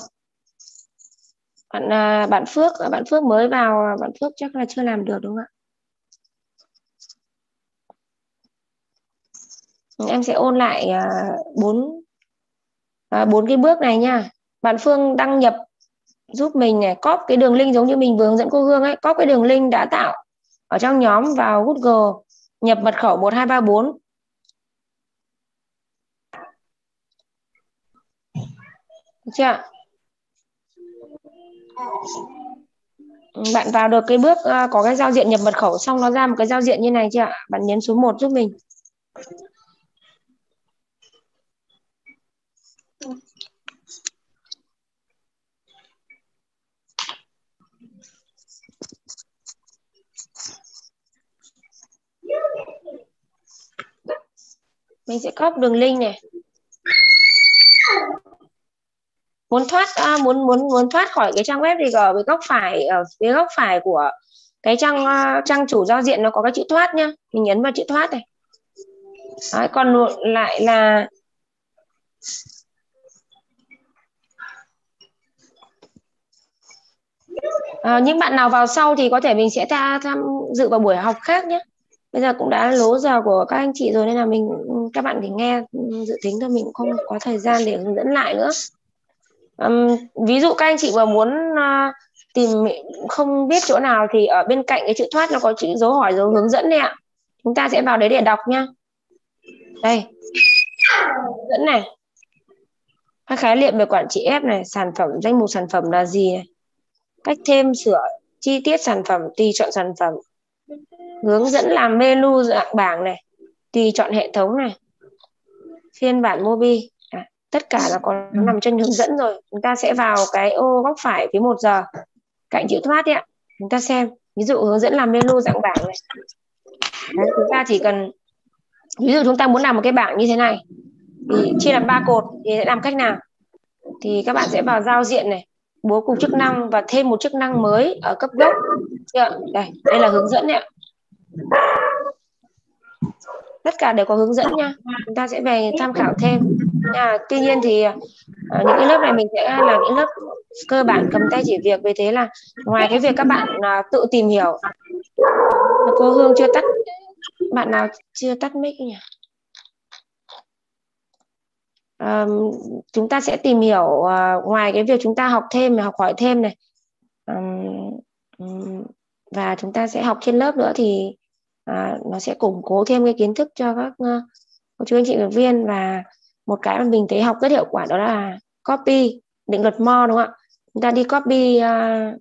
Bạn bạn Phước, bạn Phước mới vào, bạn Phước chắc là chưa làm được đúng không ạ? Em sẽ ôn lại bốn bốn cái bước này nha. Bạn Phương đăng nhập giúp mình này, cóp cái đường link giống như mình vừa hướng dẫn cô Hương ấy, cóp cái đường link đã tạo ở trong nhóm vào Google, nhập mật khẩu một hai ba bốn. Được chưa? Bạn vào được cái bước có cái giao diện nhập mật khẩu xong nó ra một cái giao diện như này chưa ạ? Bạn nhấn số một giúp mình. Mình sẽ copy đường link này. Muốn thoát à, muốn muốn muốn thoát khỏi cái trang web thì ở cái góc phải ở phía góc phải của cái trang trang chủ giao diện nó có cái chữ thoát nhá. Mình nhấn vào chữ thoát này. Đấy, còn lại là à, những bạn nào vào sau thì có thể mình sẽ tham dự vào buổi học khác nhé. Bây giờ cũng đã lố giờ của các anh chị rồi nên là mình các bạn phải nghe dự tính thôi, mình cũng không có thời gian để hướng dẫn lại nữa. Um, ví dụ các anh chị mà muốn uh, tìm không biết chỗ nào thì ở bên cạnh cái chữ thoát nó có chữ dấu hỏi dấu hướng dẫn này ạ. Chúng ta sẽ vào đấy để đọc nha. Đây, hướng dẫn này, các khái niệm về quản trị ép này, sản phẩm, danh mục sản phẩm là gì này, cách thêm sửa chi tiết sản phẩm, tùy chọn sản phẩm, hướng dẫn làm menu dạng bảng này, tùy chọn hệ thống này, phiên bản mobi. À, tất cả là có nằm trên hướng dẫn rồi. Chúng ta sẽ vào cái ô góc phải phía một giờ cạnh chữ thoát đấy ạ. Chúng ta xem ví dụ hướng dẫn làm menu dạng bảng này. Đấy, chúng ta chỉ cần ví dụ chúng ta muốn làm một cái bảng như thế này thì chia làm ba cột thì sẽ làm cách nào, thì các bạn sẽ vào giao diện này, bố cục chức năng và thêm một chức năng mới ở cấp gốc. Đây, đây là hướng dẫn đấy ạ. Tất cả đều có hướng dẫn nha. Chúng ta sẽ về tham khảo thêm. À, tuy nhiên thì à, những cái lớp này mình sẽ là những lớp cơ bản cầm tay chỉ việc. Vì thế là ngoài cái việc các bạn à, tự tìm hiểu. Cô Hương chưa tắt. Bạn nào chưa tắt mic nhỉ? À, chúng ta sẽ tìm hiểu à, ngoài cái việc chúng ta học thêm, học hỏi thêm này. À, và chúng ta sẽ học trên lớp nữa thì à, nó sẽ củng cố thêm cái kiến thức cho các uh, chú anh chị học viên. Và một cái mà mình thấy học rất hiệu quả đó là copy định luật Moore, đúng không ạ? Chúng ta đi copy uh,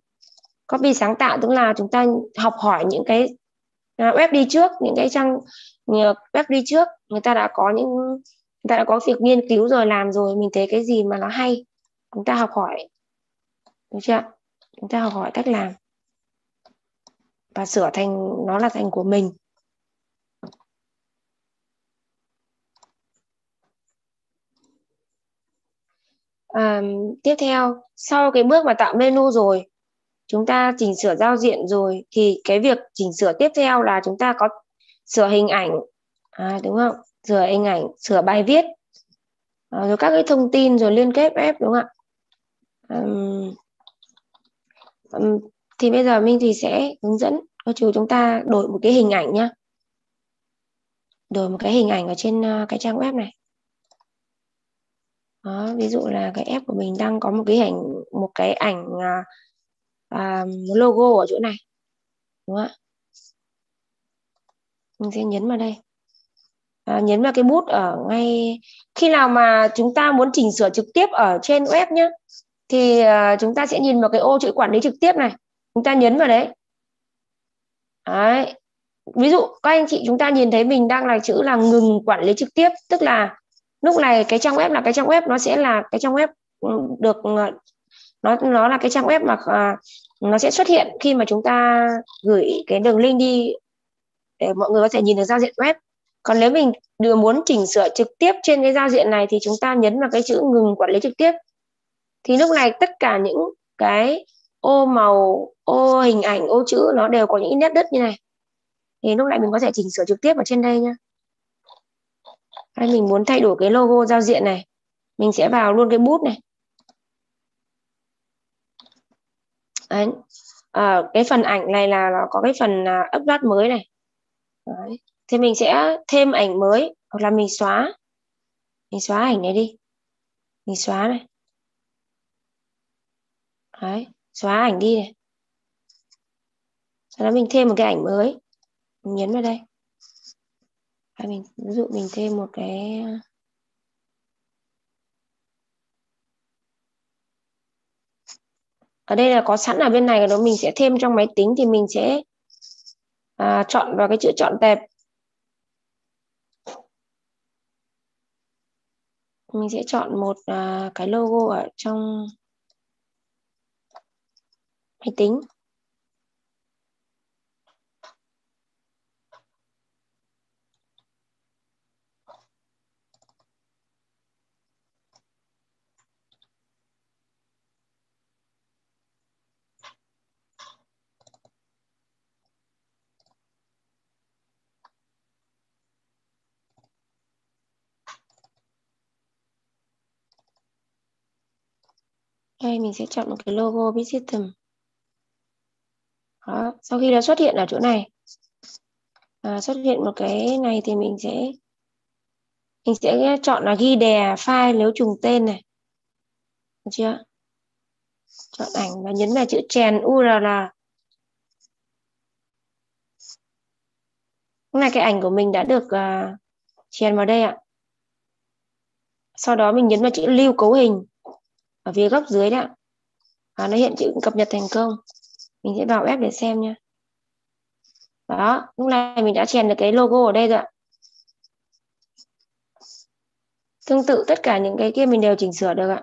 copy sáng tạo, tức là chúng ta học hỏi những cái uh, web đi trước, những cái trang web đi trước người ta đã có những người ta đã có việc nghiên cứu rồi, làm rồi, mình thấy cái gì mà nó hay chúng ta học hỏi, đúng chưa? Chúng ta học hỏi cách làm và sửa thành nó là thành của mình. À, tiếp theo, sau cái bước mà tạo menu rồi, chúng ta chỉnh sửa giao diện rồi, thì cái việc chỉnh sửa tiếp theo là chúng ta có sửa hình ảnh, à, đúng không? Sửa hình ảnh, sửa bài viết, à, rồi các cái thông tin, rồi liên kết web, đúng không ạ? À, um, thì bây giờ mình thì sẽ hướng dẫn cô chú chúng ta đổi một cái hình ảnh nhá. Đổi một cái hình ảnh ở trên cái trang web này. Đó, ví dụ là cái app của mình đang có một cái ảnh một cái ảnh à, logo ở chỗ này. Đúng không ạ? Mình sẽ nhấn vào đây. À, nhấn vào cái bút ở ngay khi nào mà chúng ta muốn chỉnh sửa trực tiếp ở trên web nhá. Thì à, chúng ta sẽ nhìn vào cái ô chữ quản lý trực tiếp này. Chúng ta nhấn vào đấy. Đấy. Ví dụ các anh chị chúng ta nhìn thấy mình đang là chữ là ngừng quản lý trực tiếp. Tức là lúc này cái trang web là cái trang web nó sẽ là cái trang web được nó nó là cái trang web mà à, nó sẽ xuất hiện khi mà chúng ta gửi cái đường link đi để mọi người có thể nhìn được giao diện web. Còn nếu mình đưa muốn chỉnh sửa trực tiếp trên cái giao diện này thì chúng ta nhấn vào cái chữ ngừng quản lý trực tiếp. Thì lúc này tất cả những cái ô màu, ô hình ảnh, ô chữ nó đều có những nét đứt như này. Thì lúc này mình có thể chỉnh sửa trực tiếp ở trên đây nhá. Hay mình muốn thay đổi cái logo giao diện này, mình sẽ vào luôn cái bút này. Đấy. À, cái phần ảnh này là nó có cái phần upload mới này. Đấy. Thì mình sẽ thêm ảnh mới hoặc là mình xóa. Mình xóa ảnh này đi. Mình xóa này. Đấy. Xóa ảnh đi này. Sau đó mình thêm một cái ảnh mới. Mình nhấn vào đây. Đấy, mình, ví dụ mình thêm một cái ở đây là có sẵn ở bên này đó, mình sẽ thêm trong máy tính thì mình sẽ à, chọn vào cái chữ chọn tệp. Mình sẽ chọn một à, cái logo ở trong máy tính. Đây mình sẽ chọn một cái logo Bitsystem. Đó, sau khi đã xuất hiện ở chỗ này, à, xuất hiện một cái này thì mình sẽ mình sẽ chọn là ghi đè file nếu trùng tên này. Được chưa? Chọn ảnh và nhấn vào chữ chèn u rờ lờ. Hôm nay cái ảnh của mình đã được uh, chèn vào đây ạ. Sau đó mình nhấn vào chữ lưu cấu hình ở phía góc dưới đấy ạ. À, nó hiện chữ cập nhật thành công. Mình sẽ vào app để xem nha. Đó, lúc này mình đã chèn được cái logo ở đây rồi ạ. Tương tự tất cả những cái kia mình đều chỉnh sửa được ạ.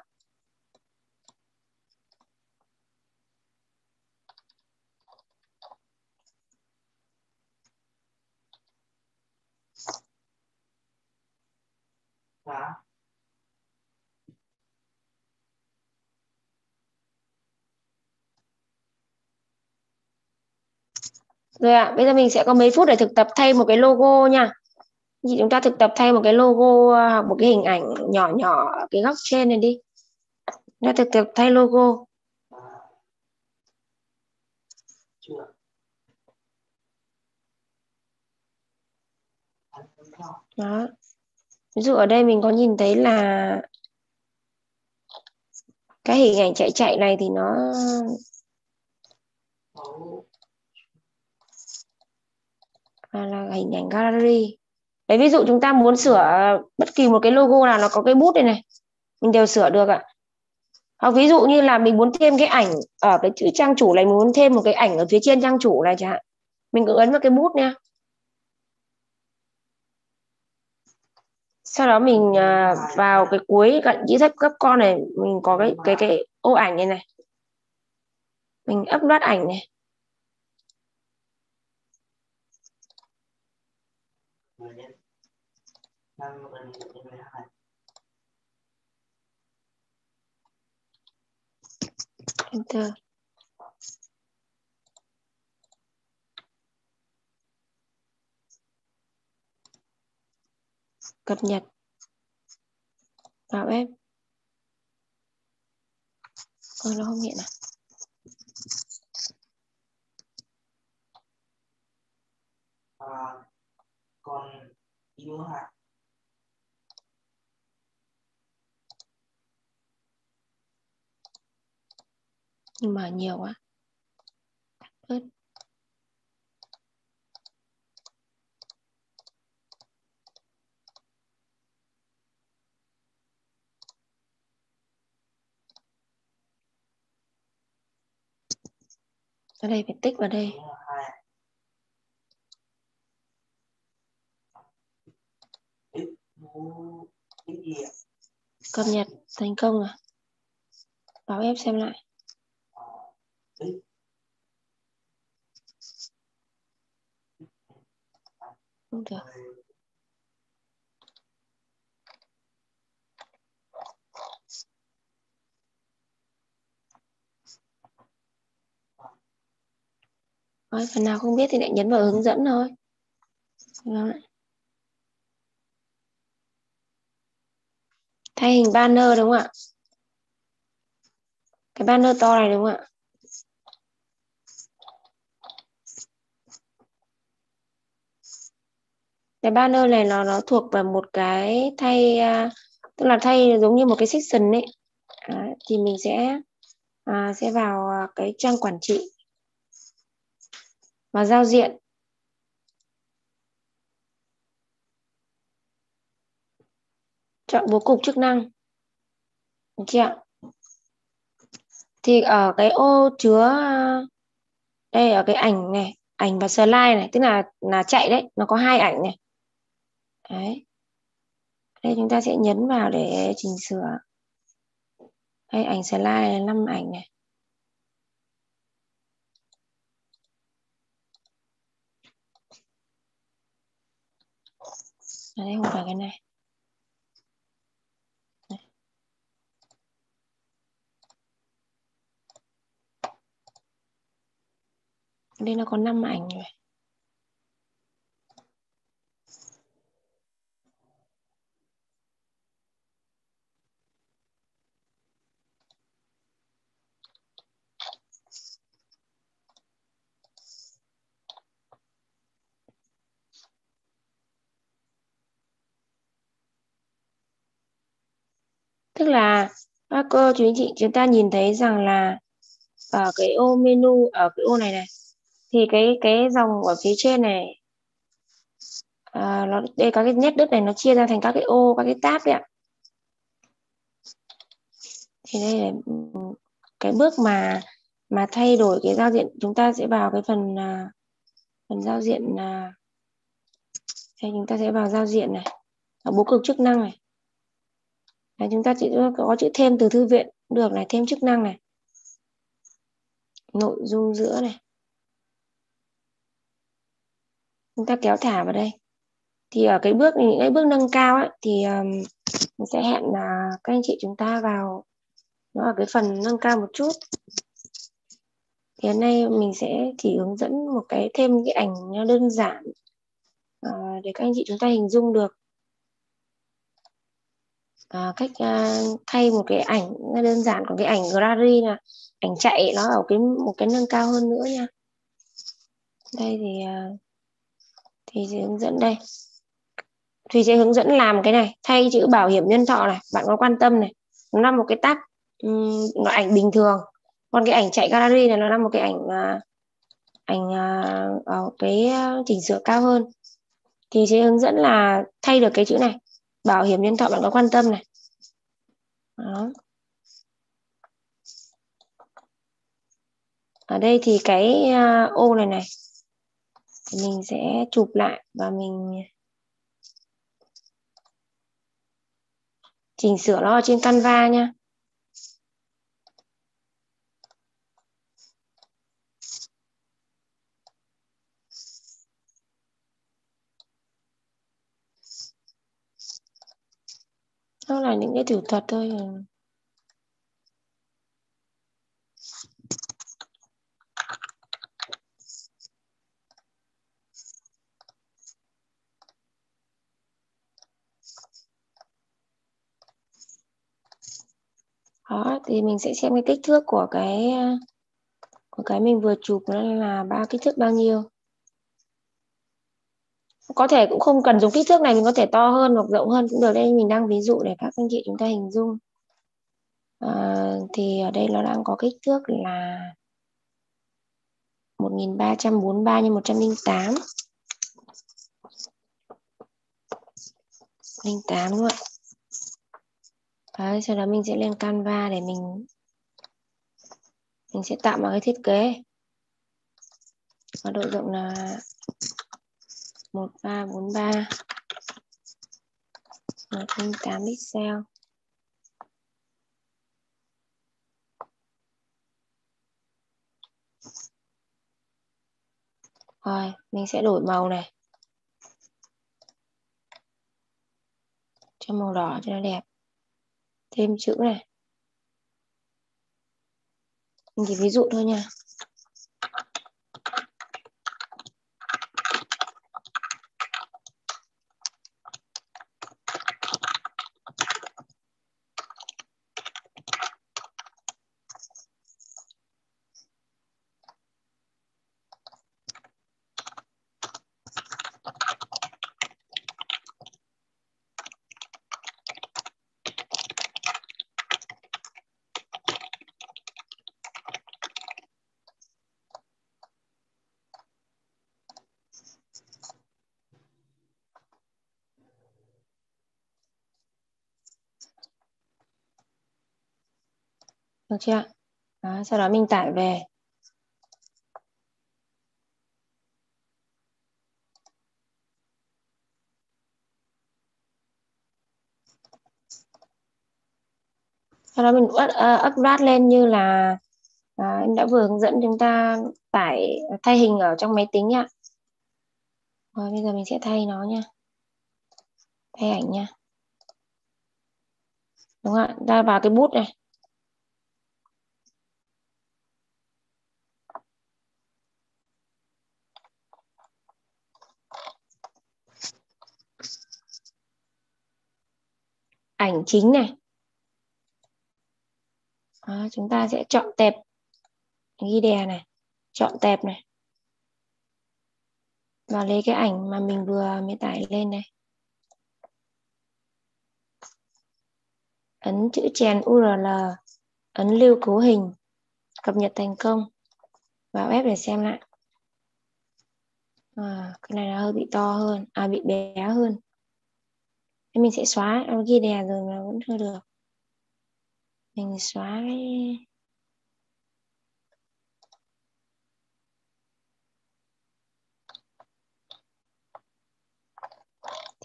Đó. Rồi ạ, à, bây giờ mình sẽ có mấy phút để thực tập thay một cái logo nha. Thì chúng ta thực tập thay một cái logo hoặc một cái hình ảnh nhỏ nhỏ ở cái góc trên này đi. Chúng ta thực tập thay logo. Đó. Ví dụ ở đây mình có nhìn thấy là cái hình ảnh chạy chạy này thì nó... À, là hình ảnh gallery. Đấy, ví dụ chúng ta muốn sửa bất kỳ một cái logo nào nó có cái bút này này, mình đều sửa được ạ. Hoặc ví dụ như là mình muốn thêm cái ảnh ở cái chữ trang chủ này, mình muốn thêm một cái ảnh ở phía trên trang chủ này chẳng hạn, mình cứ ấn vào cái bút nha. Sau đó mình vào cái cuối cạnh chữ thấp gấp con này, mình có cái cái cái ô ảnh này này, mình ấp loạt ảnh này. Enter. Cập nhật vào em. Ôi, nó không hiện à? À, còn yêu hả? Nhưng mà nhiều quá. Ướt. Ở đây phải tích vào đây. Cập nhật thành công à? Báo ép xem lại. Không được. Đấy, phần nào không biết thì lại nhấn vào hướng dẫn thôi. Đó. Thay hình banner đúng không ạ? Cái banner to này đúng không ạ? Cái banner này nó nó thuộc vào một cái thay, tức là thay giống như một cái section ấy. Đấy, thì mình sẽ à, sẽ vào cái trang quản trị và giao diện. Chọn bố cục chức năng. Được chưa? Thì ở cái ô chứa đây, ở cái ảnh này, ảnh và slide này, tức là là chạy đấy, nó có hai ảnh này. Đấy. Đây chúng ta sẽ nhấn vào để chỉnh sửa. Đây, ảnh slide này, năm ảnh này. Đây không phải cái này. Đây nó có năm ảnh rồi. Tức là Các cô chú anh chị, chúng ta nhìn thấy rằng là ở cái ô menu, ở cái ô này này thì cái cái dòng ở phía trên này, à, nó đây các cái nét đứt này nó chia ra thành các cái ô, các cái tab đấy ạ. Thì đây là cái bước mà mà thay đổi cái giao diện. Chúng ta sẽ vào cái phần uh, phần giao diện, uh, thì chúng ta sẽ vào giao diện này, ở bố cục chức năng này. Đấy, chúng ta chỉ có chữ thêm từ thư viện được này, thêm chức năng này, nội dung giữa này, chúng ta kéo thả vào đây. Thì ở cái bước này, những cái bước nâng cao ấy, thì um, mình sẽ hẹn là các anh chị chúng ta vào nó ở cái phần nâng cao một chút. Thì hôm nay mình sẽ chỉ hướng dẫn một cái thêm cái ảnh nó đơn giản uh, để các anh chị chúng ta hình dung được uh, cách uh, thay một cái ảnh nó đơn giản. Còn cái ảnh gallery là ảnh chạy, nó ở cái một cái nâng cao hơn nữa nha. Đây thì uh, thì hướng dẫn đây, Thùy sẽ hướng dẫn làm cái này, thay chữ bảo hiểm nhân thọ này, bạn có quan tâm này, nó là một cái tab um, nó ảnh bình thường. Còn cái ảnh chạy gallery này nó là một cái ảnh uh, ảnh uh, ở cái chỉnh sửa cao hơn. Thì sẽ hướng dẫn là thay được cái chữ này, bảo hiểm nhân thọ bạn có quan tâm này. Đó. Ở đây thì cái uh, ô này này mình sẽ chụp lại và mình chỉnh sửa nó trên Canva nha. Đó là những cái thủ thuật thôi. Đó, thì mình sẽ xem cái kích thước của cái của cái mình vừa chụp, nó là ba kích thước bao nhiêu. Có thể cũng không cần dùng kích thước này, mình có thể to hơn hoặc rộng hơn cũng được. Đây mình đang ví dụ để các anh chị chúng ta hình dung. À, thì ở đây nó đang có kích thước là một nghìn ba trăm bốn mươi ba nhân một trăm lẻ tám. một trăm lẻ tám đúng không ạ? Đấy, sau đó mình sẽ lên Canva để mình mình sẽ tạo một cái thiết kế. Và độ rộng là một ba bốn ba, một trăm lẻ tám pixel. Rồi, mình sẽ đổi màu này, cho màu đỏ cho nó đẹp. Thêm chữ này, mình chỉ ví dụ thôi nha. Được chưa? Đó, sau đó mình tải về. Sau đó mình upload lên như là à, em đã vừa hướng dẫn chúng ta tải thay hình ở trong máy tính nhá. Rồi bây giờ mình sẽ thay nó nha. Thay ảnh nha. Đúng ạ, ra vào cái bút này. Ảnh chính này. Đó, chúng ta sẽ chọn tệp ghi đè này, chọn tệp này và lấy cái ảnh mà mình vừa mới tải lên đây. ấn chữ chèn u rờ lờ, ấn lưu cấu hình, cập nhật thành công, vào web để xem lại. À, cái này là hơi bị to hơn, à bị bé hơn. Thế mình sẽ xóa, nó ghi đè rồi mà vẫn chưa được. Mình xóa cái...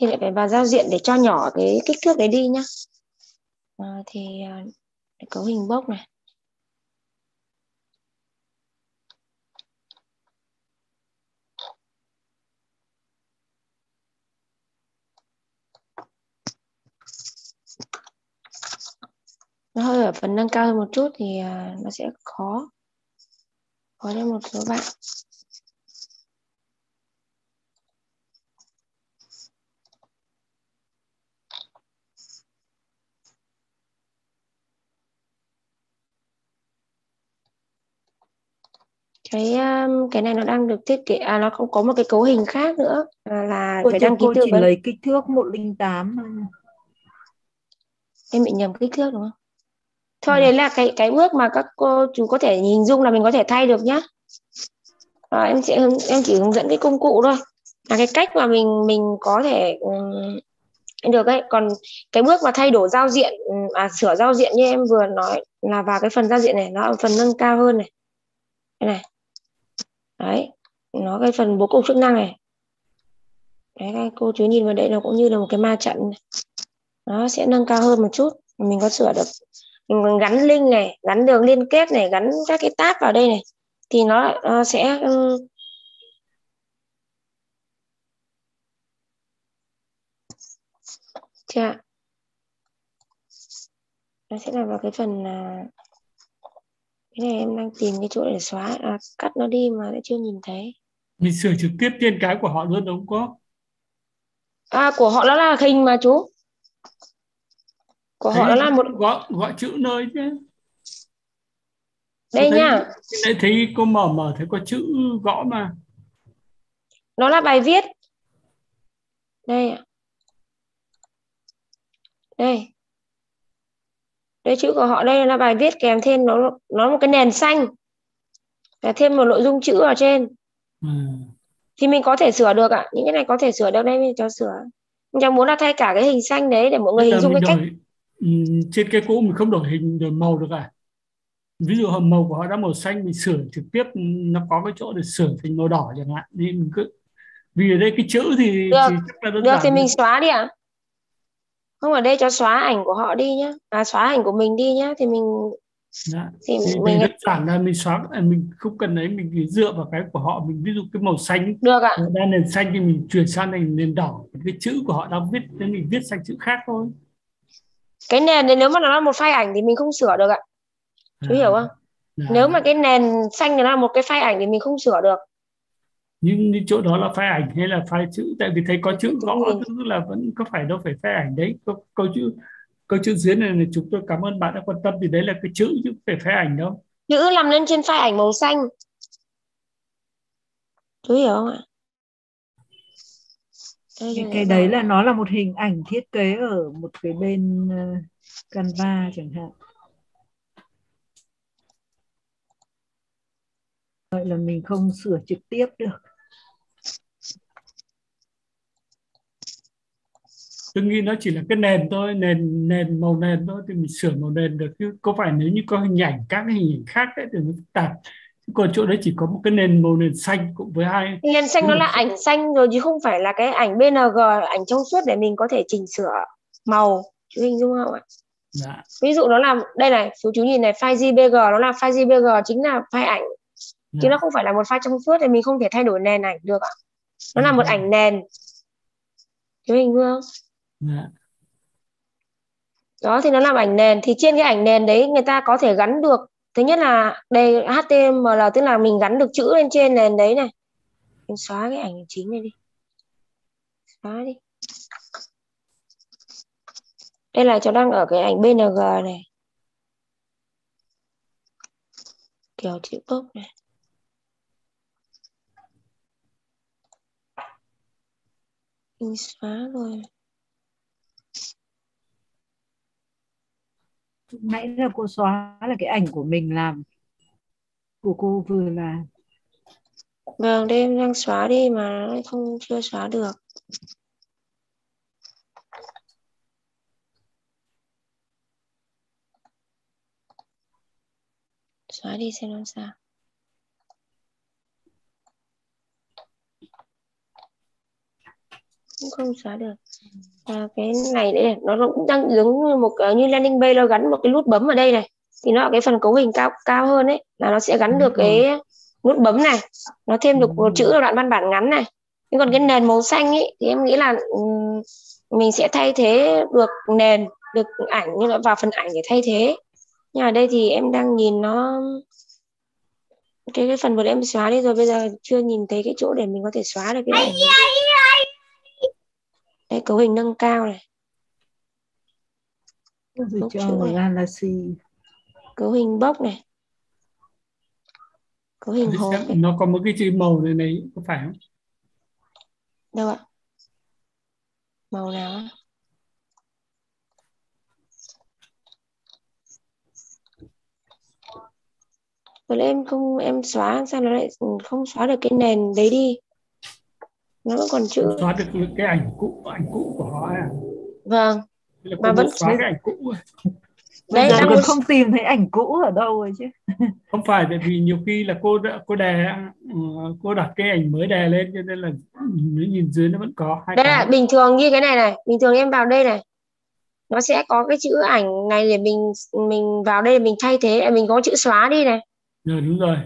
thì lại phải vào giao diện để cho nhỏ cái kích thước đấy đi nhá. À, thì cấu hình bốc này. Nó hơi ở phần nâng cao hơn một chút thì nó sẽ khó. Khó cho một số bạn. Cái cái này nó đang được thiết kế, à, nó không có một cái cấu hình khác nữa là cô phải đăng ký tư vấn. Cô chỉ lấy kích thước một không tám. Em bị nhầm kích thước đúng không? Thôi đấy là cái cái bước mà các cô chú có thể hình dung là mình có thể thay được nhá. Rồi, em sẽ em chỉ hướng dẫn cái công cụ thôi, là cái cách mà mình mình có thể um, được ấy. Còn cái bước mà thay đổi giao diện, à sửa giao diện như em vừa nói là vào cái phần giao diện này, nó ở phần nâng cao hơn này, cái này, đấy, nó cái phần bố cục chức năng này, đấy các cô chú nhìn vào đấy nó cũng như là một cái ma trận này. Nó sẽ nâng cao hơn một chút, mình có sửa được. Mình gắn link này, gắn đường liên kết này, gắn các cái tab vào đây này, thì nó, nó sẽ chưa, nó sẽ là vào cái phần cái này. Em đang tìm cái chỗ để xóa, à, cắt nó đi mà lại chưa nhìn thấy. Mình sửa trực tiếp trên cái của họ luôn đúng không? À, của họ nó là hình mà chú. Của họ nó là một gọi, gọi chữ nơi chứ. Đây thấy, nha. Đấy thấy cô mở mở thấy có chữ gõ mà. Nó là bài viết. Đây ạ. Đây. Đây chữ của họ đây là bài viết kèm thêm nó nó một cái nền xanh. Và thêm một nội dung chữ ở trên. Ừ. Thì mình có thể sửa được ạ. Những cái này có thể sửa được đây, mình cho sửa. Mình chẳng muốn là thay cả cái hình xanh đấy để mọi người hình dung cái đổi, cách. Trên cái cũ mình không đổi hình đổi màu được à? Ví dụ hầm màu của họ đã màu xanh, mình sửa trực tiếp nó có cái chỗ để sửa thành màu đỏ chẳng hạn. Thì mình cứ vì ở đây cái chữ thì được, thì, chắc là đơn được thì mình xóa đi ạ. À? Không, ở đây cho xóa ảnh của họ đi nhá, à xóa ảnh của mình đi nhá, thì mình đã. Thì, thì mình đơn giản là mình xóa, mình không cần đấy, mình dựa vào cái của họ, mình ví dụ cái màu xanh được ạ, đang nền xanh thì mình chuyển sang thành nền đỏ, cái chữ của họ đang viết nên mình viết sang chữ khác thôi. Cái nền này nếu mà nó là một file ảnh thì mình không sửa được ạ, chú à, hiểu không? Đã. Nếu mà cái nền xanh nó là một cái file ảnh thì mình không sửa được. Nhưng như chỗ đó là file ảnh hay là file chữ, tại vì thấy có chữ rõ ừ. Tức là vẫn có phải đâu phải file ảnh đấy, câu, câu chữ câu chữ dưới này là chúng tôi cảm ơn bạn đã quan tâm, thì đấy là cái chữ chứ không phải file ảnh đâu. Chữ làm lên trên file ảnh màu xanh, chú hiểu không ạ? Cái, cái đấy là nó là một hình ảnh thiết kế ở một cái bên Canva chẳng hạn. Vậy là mình không sửa trực tiếp được. Tôi nghĩ nó chỉ là cái nền thôi, nền nền màu nền thôi thì mình sửa màu nền được. Chứ có phải nếu như có hình ảnh các cái hình ảnh khác đấy thì nó phức tạp. Còn chỗ đấy chỉ có một cái nền màu nền xanh cũng với hai. Nền xanh nó là ảnh xanh rồi chứ không phải là cái ảnh bê en giê, ảnh trong suốt để mình có thể chỉnh sửa màu. Chú hình dung không ạ? Dạ. Ví dụ nó là đây này, chú chú nhìn này, file gi pê giê nó là file gi pê giê chính là file ảnh. Dạ. Chứ nó không phải là một file trong suốt thì mình không thể thay đổi nền ảnh được ạ. Nó là một ảnh nền. Chú hình dung không? Dạ. Đó thì nó làm ảnh nền, thì trên cái ảnh nền đấy người ta có thể gắn được. Thứ nhất là đây hát tê em lờ, tức là mình gắn được chữ lên trên nền đấy này. Mình xóa cái ảnh chính này đi. Xóa đi. Đây là cháu đang ở cái ảnh bê en giê này. Kiểu chữ bốc này. Mình xóa rồi. nãy là cô xóa là cái ảnh của mình làm, của cô vừa làm. Vâng, đây em đang xóa đi mà nó không chưa xóa được. Xóa đi xem làm sao. Cũng không xóa được. À, cái này đấy nó cũng đang giống như một như landing page, nó gắn một cái nút bấm ở đây này thì nó ở cái phần cấu hình cao cao hơn đấy, là nó sẽ gắn được cái nút bấm này, nó thêm được một chữ đoạn văn bản ngắn này. Nhưng còn cái nền màu xanh ấy thì em nghĩ là mình sẽ thay thế được nền, được ảnh, như là vào phần ảnh để thay thế. Nhưng ở đây thì em đang nhìn nó cái, cái phần vừa em xóa đi rồi, bây giờ chưa nhìn thấy cái chỗ để mình có thể xóa được cái này. Đấy, cấu hình nâng cao này. Cấu hình bốc này. Cấu hình hộp. Nó có một cái chữ màu này này, có phải không? Đâu ạ? Màu nào á? Rồi em không em xóa sao nó lại không xóa được cái nền đấy đi. Nó vẫn còn chữ. Xóa được cái ảnh cũ, ảnh cũ của họ à? Vâng. Mà vẫn xóa cái ảnh cũ. Đấy, giờ cô không tìm thấy ảnh cũ ở đâu rồi chứ. Không phải, tại vì nhiều khi là cô đã, cô đè cô đặt cái ảnh mới đè lên cho nên là nhìn dưới nó vẫn có. Hai đây là bình thường như cái này này, bình thường em vào đây này, nó sẽ có cái chữ ảnh này để mình mình vào đây để mình thay thế, mình có chữ xóa đi này. Rồi, đúng rồi.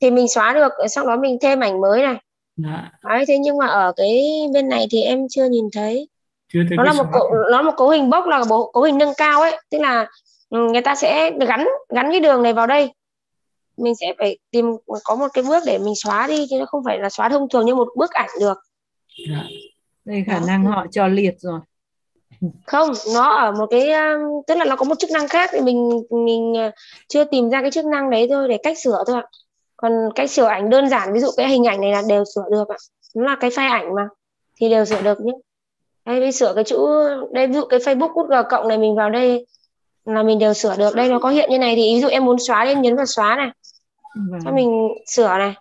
Thì mình xóa được, sau đó mình thêm ảnh mới này. Đấy, thế nhưng mà ở cái bên này thì em chưa nhìn thấy. Chưa thấy nó là một cấu, nó một cấu hình bốc, là bộ cấu hình nâng cao ấy, tức là người ta sẽ gắn gắn cái đường này vào đây. Mình sẽ phải tìm có một cái bước để mình xóa đi, chứ nó không phải là xóa thông thường như một bức ảnh được. Đã. Đây khả năng họ cho liệt rồi. Không, nó ở một cái, tức là nó có một chức năng khác thì mình mình chưa tìm ra cái chức năng đấy thôi, để cách sửa thôi ạ. Còn cách sửa ảnh đơn giản, ví dụ cái hình ảnh này là đều sửa được ạ. Nó là cái file ảnh mà thì đều sửa được nhé. Đây đi sửa cái chữ đây, ví dụ cái Facebook .g cộng này mình vào đây là mình đều sửa được. Đây nó có hiện như này thì ví dụ em muốn xóa đi, em nhấn vào xóa này. Cho mình sửa này.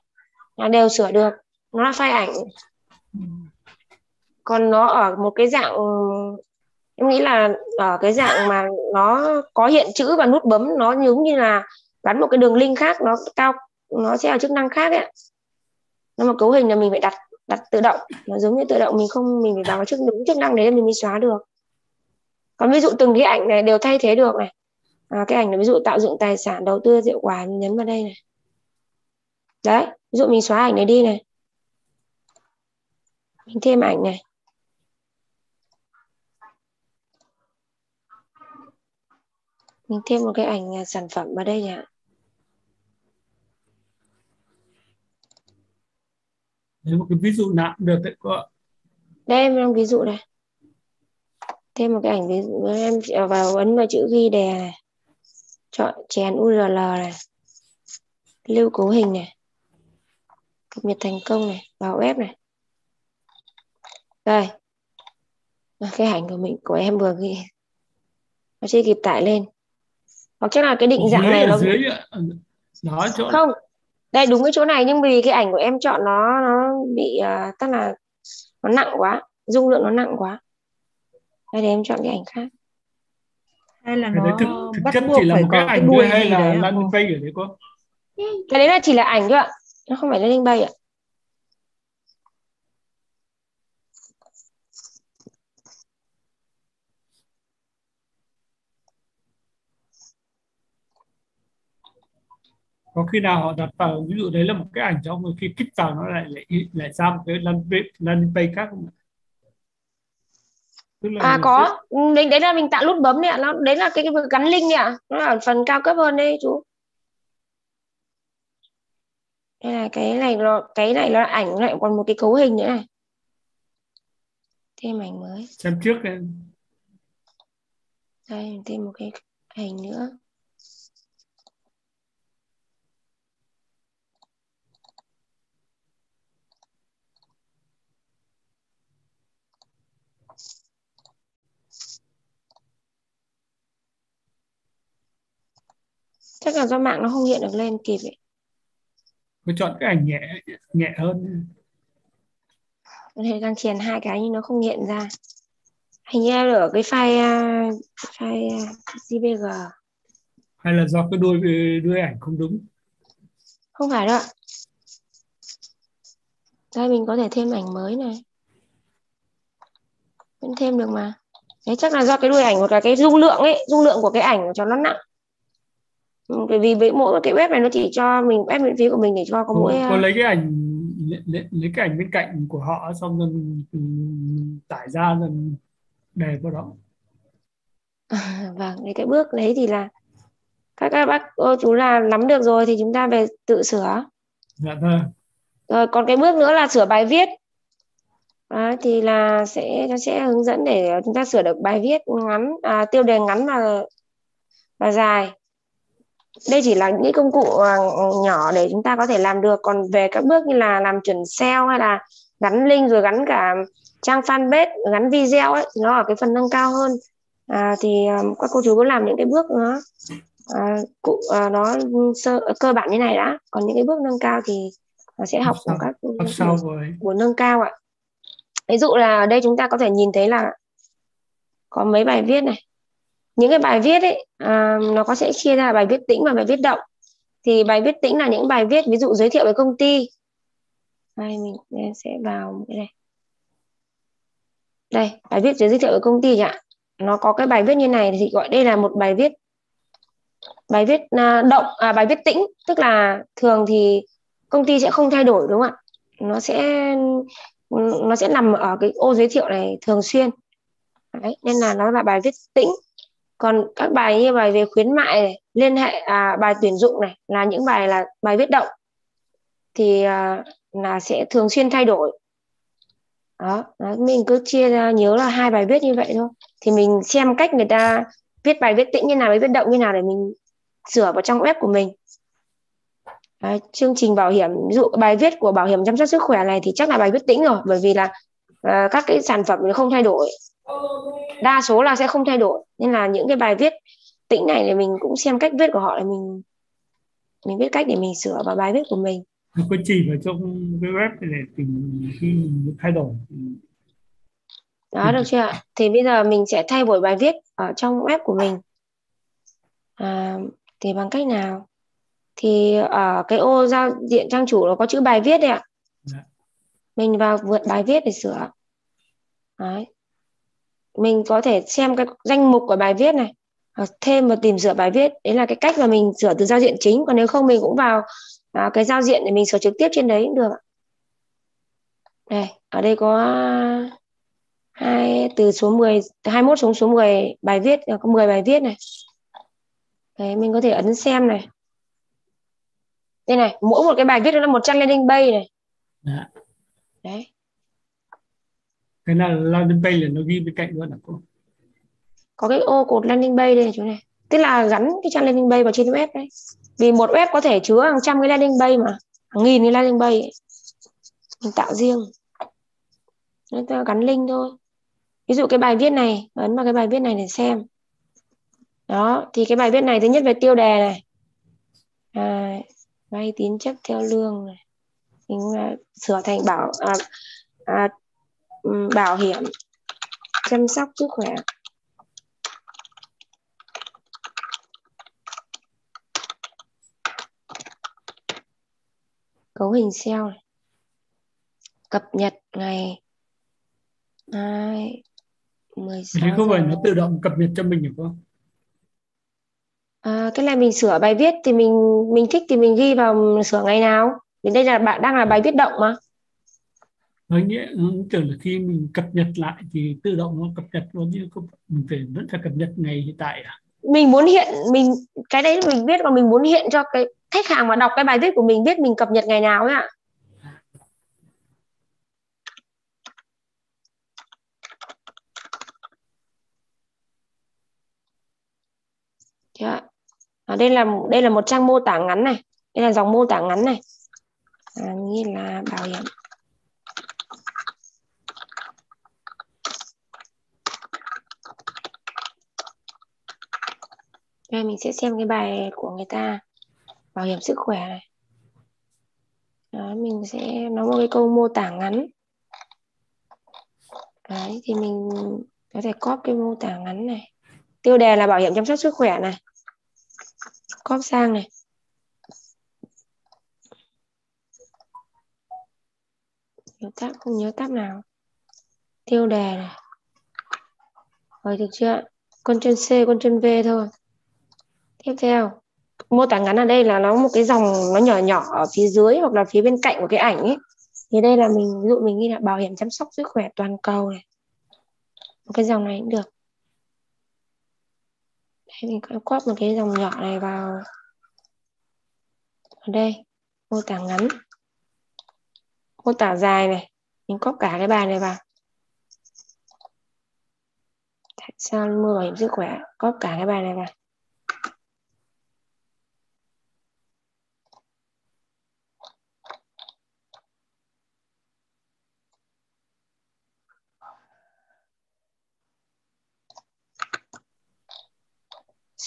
Là đều sửa được. Nó là file ảnh. Còn nó ở một cái dạng, em nghĩ là ở cái dạng mà nó có hiện chữ và nút bấm, nó giống như là gắn một cái đường link khác, nó cao, nó sẽ là chức năng khác ấy. Nó mà cấu hình là mình phải đặt đặt tự động, nó giống như tự động, mình không mình phải vào chức đúng chức năng đấy là mình mới xóa được. Còn ví dụ từng cái ảnh này đều thay thế được này. À, cái ảnh này ví dụ tạo dựng tài sản, đầu tư hiệu quả, mình nhấn vào đây này. Đấy, ví dụ mình xóa ảnh này đi này, mình thêm ảnh này. Mình thêm một cái ảnh sản phẩm vào đây nhỉ. Đấy, một cái ví dụ nào cũng được đấy cô ạ. Đây em đang ví dụ này. Thêm một cái ảnh ví dụ, em vào ấn vào chữ ghi đề này. Chọn chèn u rờ lờ này. Lưu cấu hình này. Cập nhật thành công này, vào web này. Đây. Cái ảnh của mình của em vừa ghi. Nó chưa kịp tải lên. Hoặc chắc là cái định dạng này nó đó, chỗ... không, đây đúng cái chỗ này, nhưng vì cái ảnh của em chọn nó nó bị uh, tức là nó nặng quá, dung lượng nó nặng quá, đây để em chọn cái ảnh khác. Hay là nó thực, thực bắt chất buộc chỉ là phải một cái ảnh đuôi hay là landing page ở đấy cô? Cái đấy là chỉ là ảnh thôi ạ, nó không phải landing page ạ. Có khi nào họ đặt vào ví dụ đấy là một cái ảnh trong, rồi khi kích vào nó lại lại lại ra một cái landing page khác không ạ? À có, đấy, đấy là mình tạo nút bấm đấy ạ, đấy là cái, cái gắn link đấy ạ, nó ở phần cao cấp hơn đấy chú. Đây là cái này nó cái này nó là ảnh, lại còn một cái cấu hình nữa này. Thêm ảnh mới. Xem trước đây. Đây thêm một cái ảnh nữa. Chắc là do mạng nó không hiện được lên kịp ấy. Tôi chọn cái ảnh nhẹ nhẹ hơn. Đây đang chèn hai cái nhưng nó không hiện ra. Hình như ở cái file file gi pê giê. Hay là do cái đuôi đuôi ảnh không đúng? Không phải đâu. Đây mình có thể thêm ảnh mới này. Vẫn thêm được mà. Đấy chắc là do cái đuôi ảnh hoặc là cái dung lượng ấy, dung lượng của cái ảnh cho nó nặng. Bởi vì với mỗi cái web này nó chỉ cho mình web miễn phí của mình để cho có mỗi. Cô lấy cái ảnh lấy, lấy cái ảnh bên cạnh của họ xong rồi mình tải ra rồi đề vào đó. À, vâng, cái bước đấy thì là các, các bác ô, chú là nắm được rồi thì chúng ta về tự sửa. Dạ thôi. Rồi còn cái bước nữa là sửa bài viết. Đó, thì là sẽ nó sẽ hướng dẫn để chúng ta sửa được bài viết ngắn, à, tiêu đề ngắn và và dài. Đây chỉ là những công cụ nhỏ để chúng ta có thể làm được. Còn về các bước như là làm chuẩn ét e o hay là gắn link rồi gắn cả trang fanpage, gắn video ấy, nó ở cái phần nâng cao hơn. À, thì các cô chú có làm những cái bước nó à, cụ à, nó sơ, cơ bản như này đã. Còn những cái bước nâng cao thì nó sẽ học của các buổi nâng cao ạ. Ví dụ là ở đây chúng ta có thể nhìn thấy là có mấy bài viết này. Những cái bài viết ấy à, nó có sẽ chia ra bài viết tĩnh và bài viết động. Thì bài viết tĩnh là những bài viết ví dụ giới thiệu về công ty. Đây mình sẽ vào cái này. Đây, bài viết giới thiệu về công ty ạ. Nó có cái bài viết như này thì gọi đây là một bài viết bài viết à, động à, bài viết tĩnh, tức là thường thì công ty sẽ không thay đổi đúng không ạ? Nó sẽ nó sẽ nằm ở cái ô giới thiệu này thường xuyên. Đấy, nên là nó là bài viết tĩnh. Còn các bài như bài về khuyến mại này, liên hệ à, bài tuyển dụng này là những bài là bài viết động thì à, là sẽ thường xuyên thay đổi. Đó, đó, mình cứ chia ra nhớ là hai bài viết như vậy thôi. Thì mình xem cách người ta viết bài viết tĩnh như nào, bài viết động như nào để mình sửa vào trong web của mình. Đấy, chương trình bảo hiểm, ví dụ bài viết của bảo hiểm chăm sóc sức khỏe này thì chắc là bài viết tĩnh rồi, bởi vì là à, các cái sản phẩm nó không thay đổi. Đa số là sẽ không thay đổi. Nên là những cái bài viết tĩnh này thì mình cũng xem cách viết của họ để mình Mình biết cách để mình sửa vào bài viết của mình. Có chỉ vào trong cái web để tìm khi mình thay đổi. Đó được chưa ạ? Thì bây giờ mình sẽ thay đổi bài viết ở trong web của mình. à, Thì bằng cách nào? Thì ở cái ô giao diện trang chủ nó có chữ bài viết đấy ạ. Mình vào vượt bài viết để sửa. Đấy, mình có thể xem cái danh mục của bài viết này, thêm và tìm sửa bài viết. Đấy là cái cách mà mình sửa từ giao diện chính. Còn nếu không mình cũng vào à, cái giao diện để mình sửa trực tiếp trên đấy cũng được. Đây, ở đây có hai, từ số mười, hai mươi mốt xuống số mười bài viết, có mười bài viết này. Đấy, mình có thể ấn xem này. Đây này, mỗi một cái bài viết nó là một trang landing page này. Đấy. Cái là landing page là nó ghi bên cạnh luôn hả cô? Có cái ô cột landing page đây này, chỗ này. Tức là gắn cái trang landing page vào trên web đấy. Vì một web có thể chứa hàng trăm cái landing page mà, hàng nghìn cái landing page ấy. Mình tạo riêng. Nó gắn link thôi. Ví dụ cái bài viết này, ấn vào cái bài viết này để xem. Đó, thì cái bài viết này thứ nhất về tiêu đề này. À, vay tín chấp theo lương này. Mình sửa thành bảo à, à, bảo hiểm chăm sóc sức khỏe. Cấu hình ét e o này. Cập nhật ngày hai mười sáu. Thế không phải nó tự động cập nhật cho mình được không? À, cái này mình sửa bài viết thì mình mình thích thì mình ghi vào sửa ngày nào. Vì đây là bạn đang là bài viết động mà. Nói nghĩa tưởng là khi mình cập nhật lại thì tự động nó cập nhật luôn chứ không, mình phải vẫn phải cập nhật ngày hiện tại à? Mình muốn hiện mình cái đấy mình biết, còn mình muốn hiện cho cái khách hàng mà đọc cái bài viết của mình biết mình cập nhật ngày nào ấy ạ. À, đây là đây là một trang mô tả ngắn này, đây là dòng mô tả ngắn này, à, như là bảo hiểm. Đây mình sẽ xem cái bài của người ta, bảo hiểm sức khỏe này. Đó, mình sẽ nói một cái câu mô tả ngắn. Đấy, thì mình có thể copy cái mô tả ngắn này. Tiêu đề là bảo hiểm chăm sóc sức khỏe này. Copy sang này. Nhớ tab, không nhớ tab nào. Tiêu đề này. Rồi được chưa? Ctrl C, Ctrl V thôi. Tiếp theo, mô tả ngắn ở đây là nó một cái dòng nó nhỏ nhỏ ở phía dưới hoặc là phía bên cạnh của cái ảnh ấy. Thì đây là mình, ví dụ mình ghi là bảo hiểm chăm sóc sức khỏe toàn cầu này. Một cái dòng này cũng được. Đây, mình copy một cái dòng nhỏ này vào ở đây, mô tả ngắn. Mô tả dài này, mình copy cả cái bài này vào. Tại sao mua bảo hiểm sức khỏe, copy cả cái bài này vào.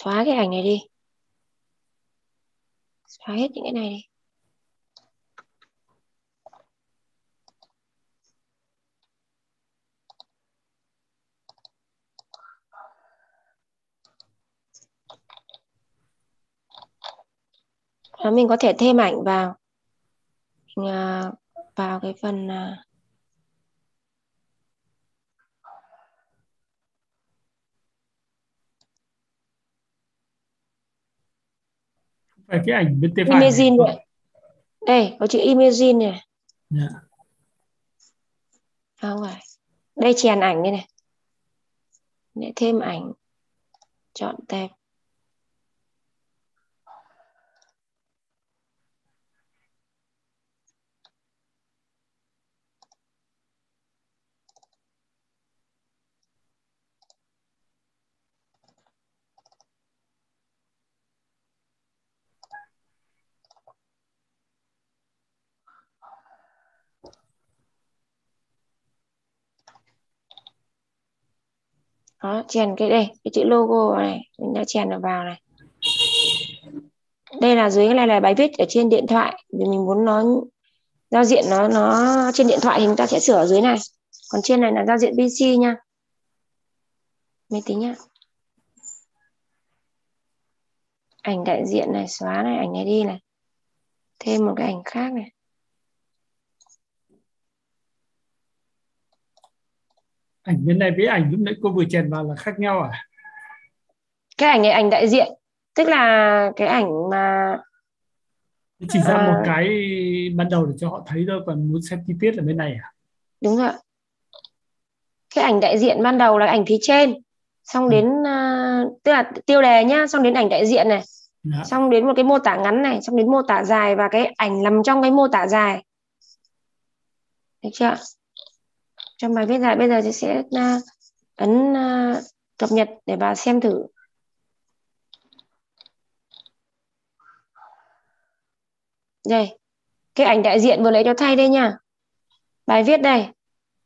Xóa cái ảnh này đi. Xóa hết những cái này đi. Đó, mình có thể thêm ảnh vào. Mình vào cái phần... Cái ảnh bên Imagine này. Đây, có chữ Imagine này. Yeah. Không phải. Đây chèn ảnh đây này. Để thêm ảnh. Chọn tab. Đó, chèn cái đây, cái chữ logo này, mình đã chèn nó vào này. Đây là dưới cái này là bài viết ở trên điện thoại. Vì mình muốn nó giao diện nó nó trên điện thoại thì chúng ta sẽ sửa ở dưới này. Còn trên này là giao diện pê xê nha. Máy tính nhá. Ảnh đại diện này, xóa này, ảnh này đi này. Thêm một cái ảnh khác này. Ảnh bên này với ảnh lúc nãy cô vừa chèn vào là khác nhau à? Cái ảnh này ảnh đại diện, tức là cái ảnh mà chỉ ra à... một cái ban đầu để cho họ thấy thôi, còn muốn xem chi tiết ở bên này à? Đúng rồi. Cái ảnh đại diện ban đầu là ảnh phía trên, xong đến ừ. uh, tức là tiêu đề nhá, xong đến ảnh đại diện này, Đã. xong đến một cái mô tả ngắn này, xong đến mô tả dài và cái ảnh nằm trong cái mô tả dài, được chưa? Trong bài viết dài bây giờ chị sẽ ấn cập nhật để bà xem thử. Đây, cái ảnh đại diện vừa lấy cho thay đây nha. Bài viết đây,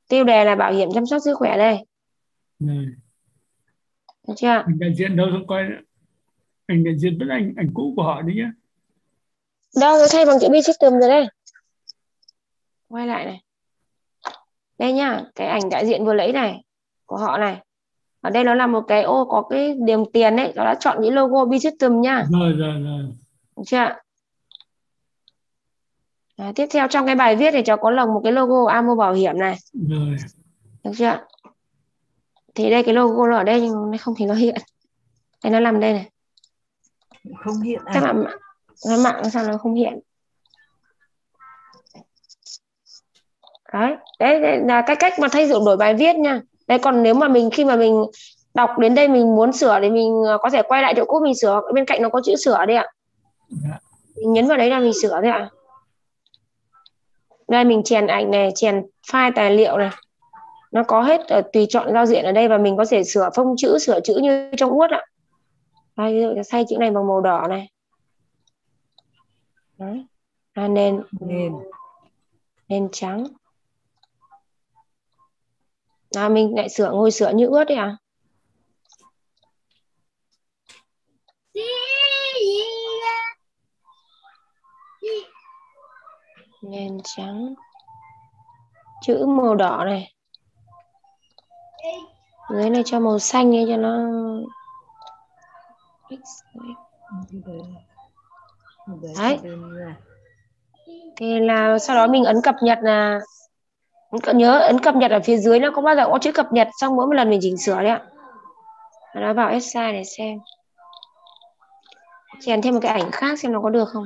tiêu đề là bảo hiểm chăm sóc sức khỏe đây. Này. Được chưa? Ảnh đại diện đâu không coi, ảnh đại diện vẫn là ảnh, ảnh cũ của họ đấy nhá. Đâu rồi, thay bằng chữ B-System rồi đây. Quay lại này. Đây nhá, cái ảnh đại diện vừa lấy này của họ này. Ở đây nó là một cái ô có cái điểm tiền đấy, nó đã chọn những logo B-System nhá. Rồi rồi rồi. Được chưa? Đó, tiếp theo trong cái bài viết thì cháu có lồng một cái logo a em o bảo hiểm này. Rồi. Được chưa? Thì đây cái logo nó ở đây nhưng nó không thấy nó hiện. Đây nó nằm đây này. Không hiện. Chắc là nó mạng sao nó không hiện. Đấy, đấy là cái cách mà thay đổi bài viết nha. Đấy, còn nếu mà mình khi mà mình đọc đến đây mình muốn sửa thì mình có thể quay lại chỗ cũ mình sửa. Bên cạnh nó có chữ sửa đấy ạ. Mình nhấn vào đấy là mình sửa đấy ạ. Đây mình chèn ảnh này, chèn file tài liệu này. Nó có hết ở tùy chọn giao diện ở đây và mình có thể sửa phông chữ, sửa chữ như trong Word ạ. Đây, ví dụ thay chữ này bằng màu đỏ này. Đấy. À, nền nền nền trắng. À, mình lại sửa ngồi sửa như ướt đấy à? Nền trắng, chữ màu đỏ này, dưới này cho màu xanh ấy cho nó đấy. Thì là sau đó mình ấn cập nhật, là nhớ ấn cập nhật ở phía dưới nó có bao giờ có chữ cập nhật, xong mỗi một lần mình chỉnh sửa đấy ạ. Nó vào Excel để xem, chèn thêm một cái ảnh khác xem nó có được không.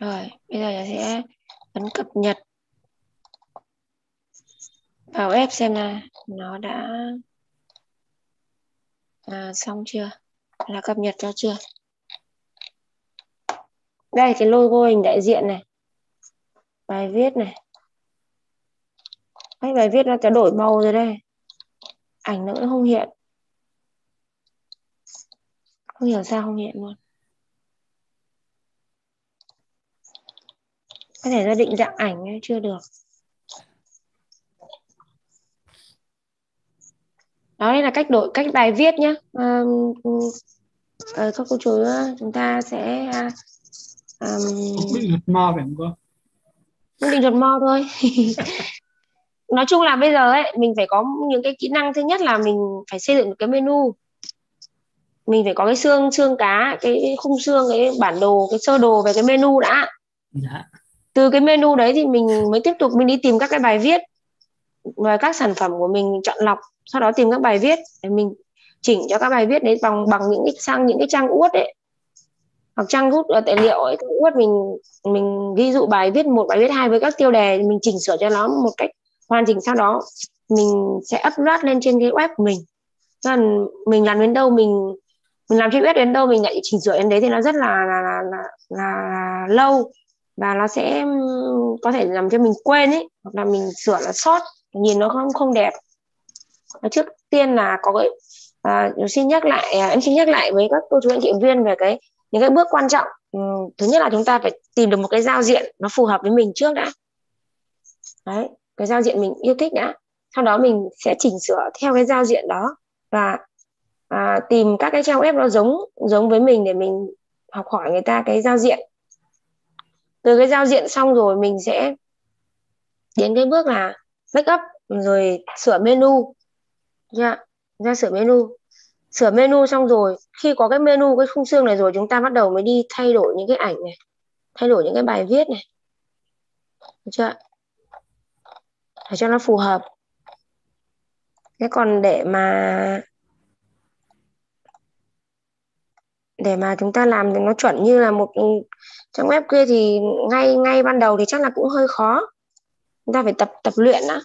Rồi, bây giờ sẽ ấn cập nhật vào ép xem là nó đã à, xong chưa, là cập nhật cho chưa. Đây cái logo hình đại diện này, bài viết này, cái bài viết nó đã đổi màu rồi đây, ảnh nó cũng không hiện, không hiểu sao không hiện luôn. Có thể ra định dạng ảnh chưa được. Đó, đây là cách đổi, cách bài viết nhé. À, à, các cô chú chúng ta sẽ à, định luật mo phải không cô? Định luật mo thôi. Nói chung là bây giờ ấy, mình phải có những cái kỹ năng. Thứ nhất là mình phải xây dựng được cái menu, mình phải có cái xương xương cá, cái khung xương, cái bản đồ, cái sơ đồ về cái menu đã. Dạ. Từ cái menu đấy thì mình mới tiếp tục mình đi tìm các cái bài viết và các sản phẩm của mình, mình chọn lọc, sau đó tìm các bài viết để mình chỉnh cho các bài viết đấy bằng bằng những cái sang những cái trang uốt đấy, hoặc trang rút tài liệu ấy, các uốt mình mình ví dụ bài viết một, bài viết hai với các tiêu đề, mình chỉnh sửa cho nó một cách hoàn chỉnh, sau đó mình sẽ upload lên trên cái web của mình. Còn mình làm đến đâu mình mình làm trên web đến đâu mình lại chỉnh sửa đến đấy thì nó rất là là là, là, là lâu, và nó sẽ có thể làm cho mình quên ấy, hoặc là mình sửa là sót, nhìn nó không không đẹp. Trước tiên là có cái à, xin nhắc lại em xin nhắc lại với các cô chú anh chị viên về cái những cái bước quan trọng. Ừ, thứ nhất là chúng ta phải tìm được một cái giao diện nó phù hợp với mình trước đã. Đấy, cái giao diện mình yêu thích đã, sau đó mình sẽ chỉnh sửa theo cái giao diện đó, và à, tìm các cái trang web nó giống giống với mình để mình học hỏi người ta cái giao diện. Từ cái giao diện xong rồi mình sẽ đến cái bước là make up, rồi sửa menu. Yeah, ra sửa menu. Sửa menu xong rồi, khi có cái menu, cái khung xương này rồi, chúng ta bắt đầu mới đi thay đổi những cái ảnh này, thay đổi những cái bài viết này. Được chưa? Để cho nó phù hợp. Thế còn để mà để mà chúng ta làm thì nó chuẩn như là một trang web kia thì ngay ngay ban đầu thì chắc là cũng hơi khó. Chúng ta phải tập tập luyện đã.